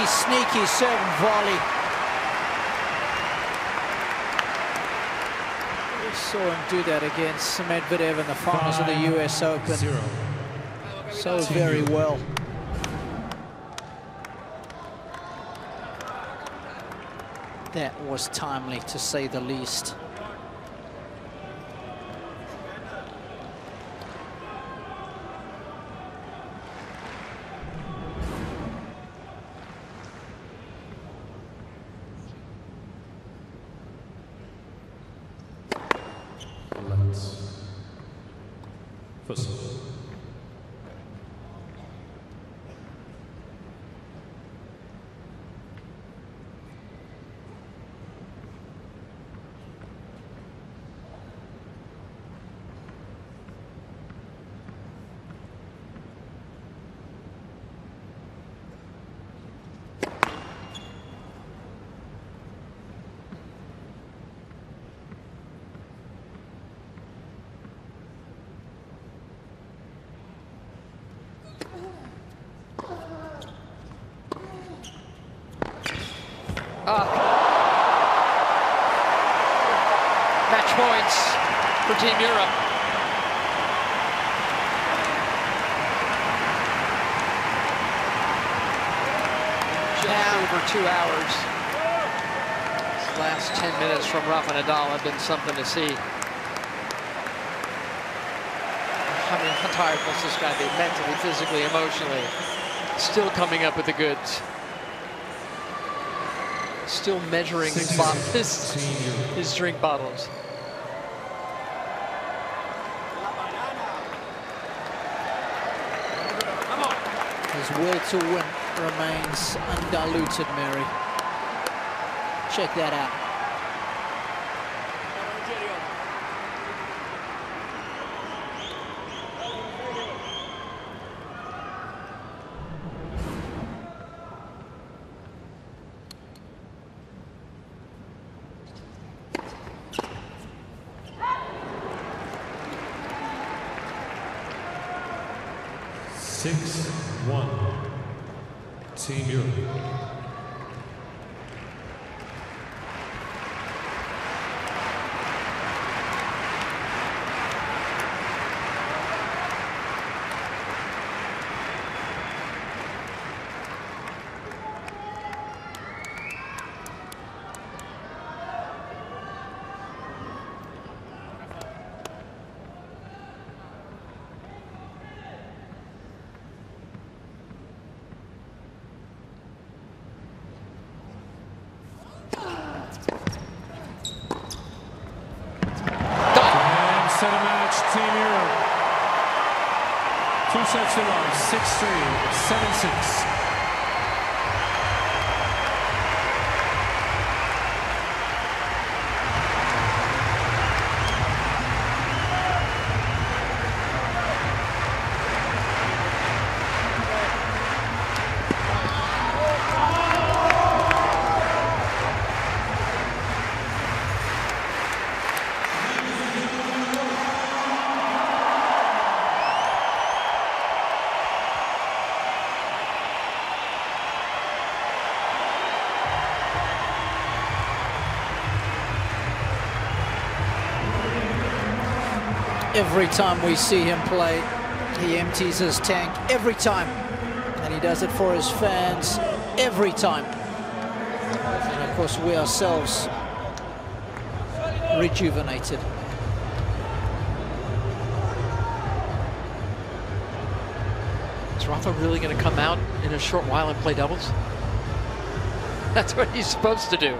sneaky, sneaky serve and volley. We saw him do that against Medvedev in the finals Five, of the U S Open. Zero. So very well. That was timely, to say the least. Team Europe. Just now, over two hours. This last ten minutes from Rafa Nadal have been something to see. I mean, how tired must this guy be mentally, physically, emotionally? Still coming up with the goods. Still measuring his, bottle, his, his drink bottles. His will to win remains undiluted, Mary. Check that out. Sets along, six three, seven six. Every time we see him play, he empties his tank every time, and he does it for his fans every time. And of course, we ourselves rejuvenated. Is Rafa really going to come out in a short while and play doubles? That's what he's supposed to do.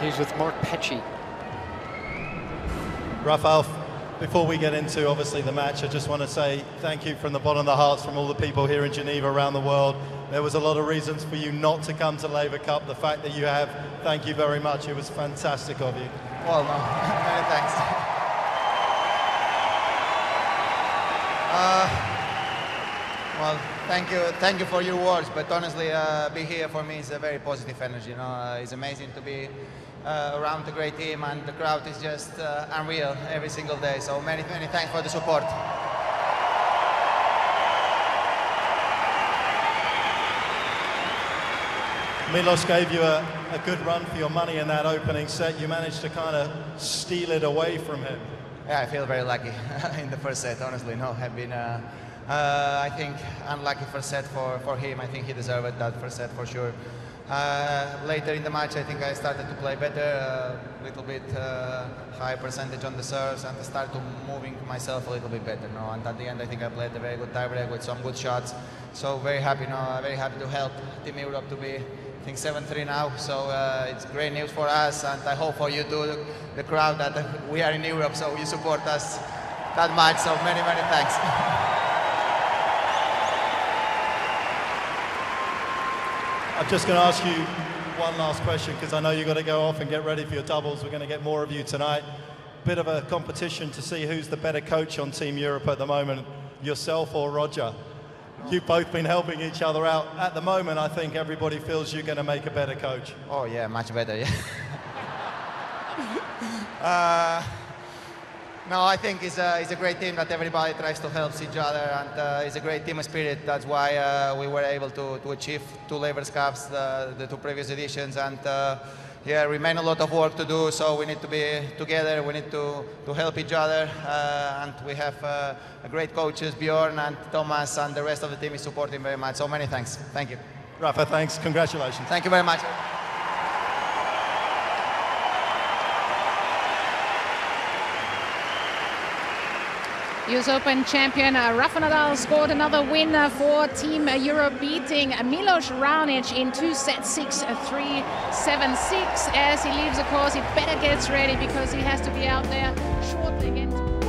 He's with Mark Petchy. Rafael, before we get into, obviously, the match, I just want to say thank you from the bottom of the hearts from all the people here in Geneva, around the world. There was a lot of reasons for you not to come to Laver Cup. The fact that you have, thank you very much. It was fantastic of you. Well, no, no thanks. Uh, well, thank you. Thank you for your words, but honestly, uh, being here for me is a very positive energy. You know, uh, it's amazing to be Uh, around the great team, and the crowd is just uh, unreal every single day. So many, many thanks for the support. Milos gave you a, a good run for your money in that opening set. You managed to kind of steal it away from him. Yeah, I feel very lucky in the first set, honestly. No, I've been, uh, uh, I think, unlucky first set for, for him. I think he deserved that first set for sure. Uh, later in the match, I think I started to play better, a uh, little bit uh, high percentage on the serves, and I started moving myself a little bit better. No, and at the end, I think I played a very good tie break with some good shots. So very happy, no, very happy to help Team Europe to be, I think, seven three now. So uh, it's great news for us, and I hope for you too, the crowd, that we are in Europe, so you support us that much. So many, many thanks. I'm just going to ask you one last question, because I know you've got to go off and get ready for your doubles. We're going to get more of you tonight. Bit of a competition to see who's the better coach on Team Europe at the moment, yourself or Roger. You've both been helping each other out. At the moment, I think everybody feels you're going to make a better coach. Oh, yeah, much better, yeah. uh, no, I think it's a, it's a great team that everybody tries to help each other, and uh, it's a great team spirit. That's why uh, we were able to, to achieve two Laver Cups, uh, the two previous editions, and uh, yeah, remain a lot of work to do, so we need to be together, we need to, to help each other, uh, and we have uh, great coaches, Bjorn and Thomas, and the rest of the team is supporting very much, so many thanks. Thank you. Rafa, thanks, congratulations. Thank you very much. U S Open champion uh, Rafa Nadal scored another win uh, for Team Europe, beating Milos Raonic in two sets, six three, seven six. As he leaves the course, he better gets ready, because he has to be out there shortly again.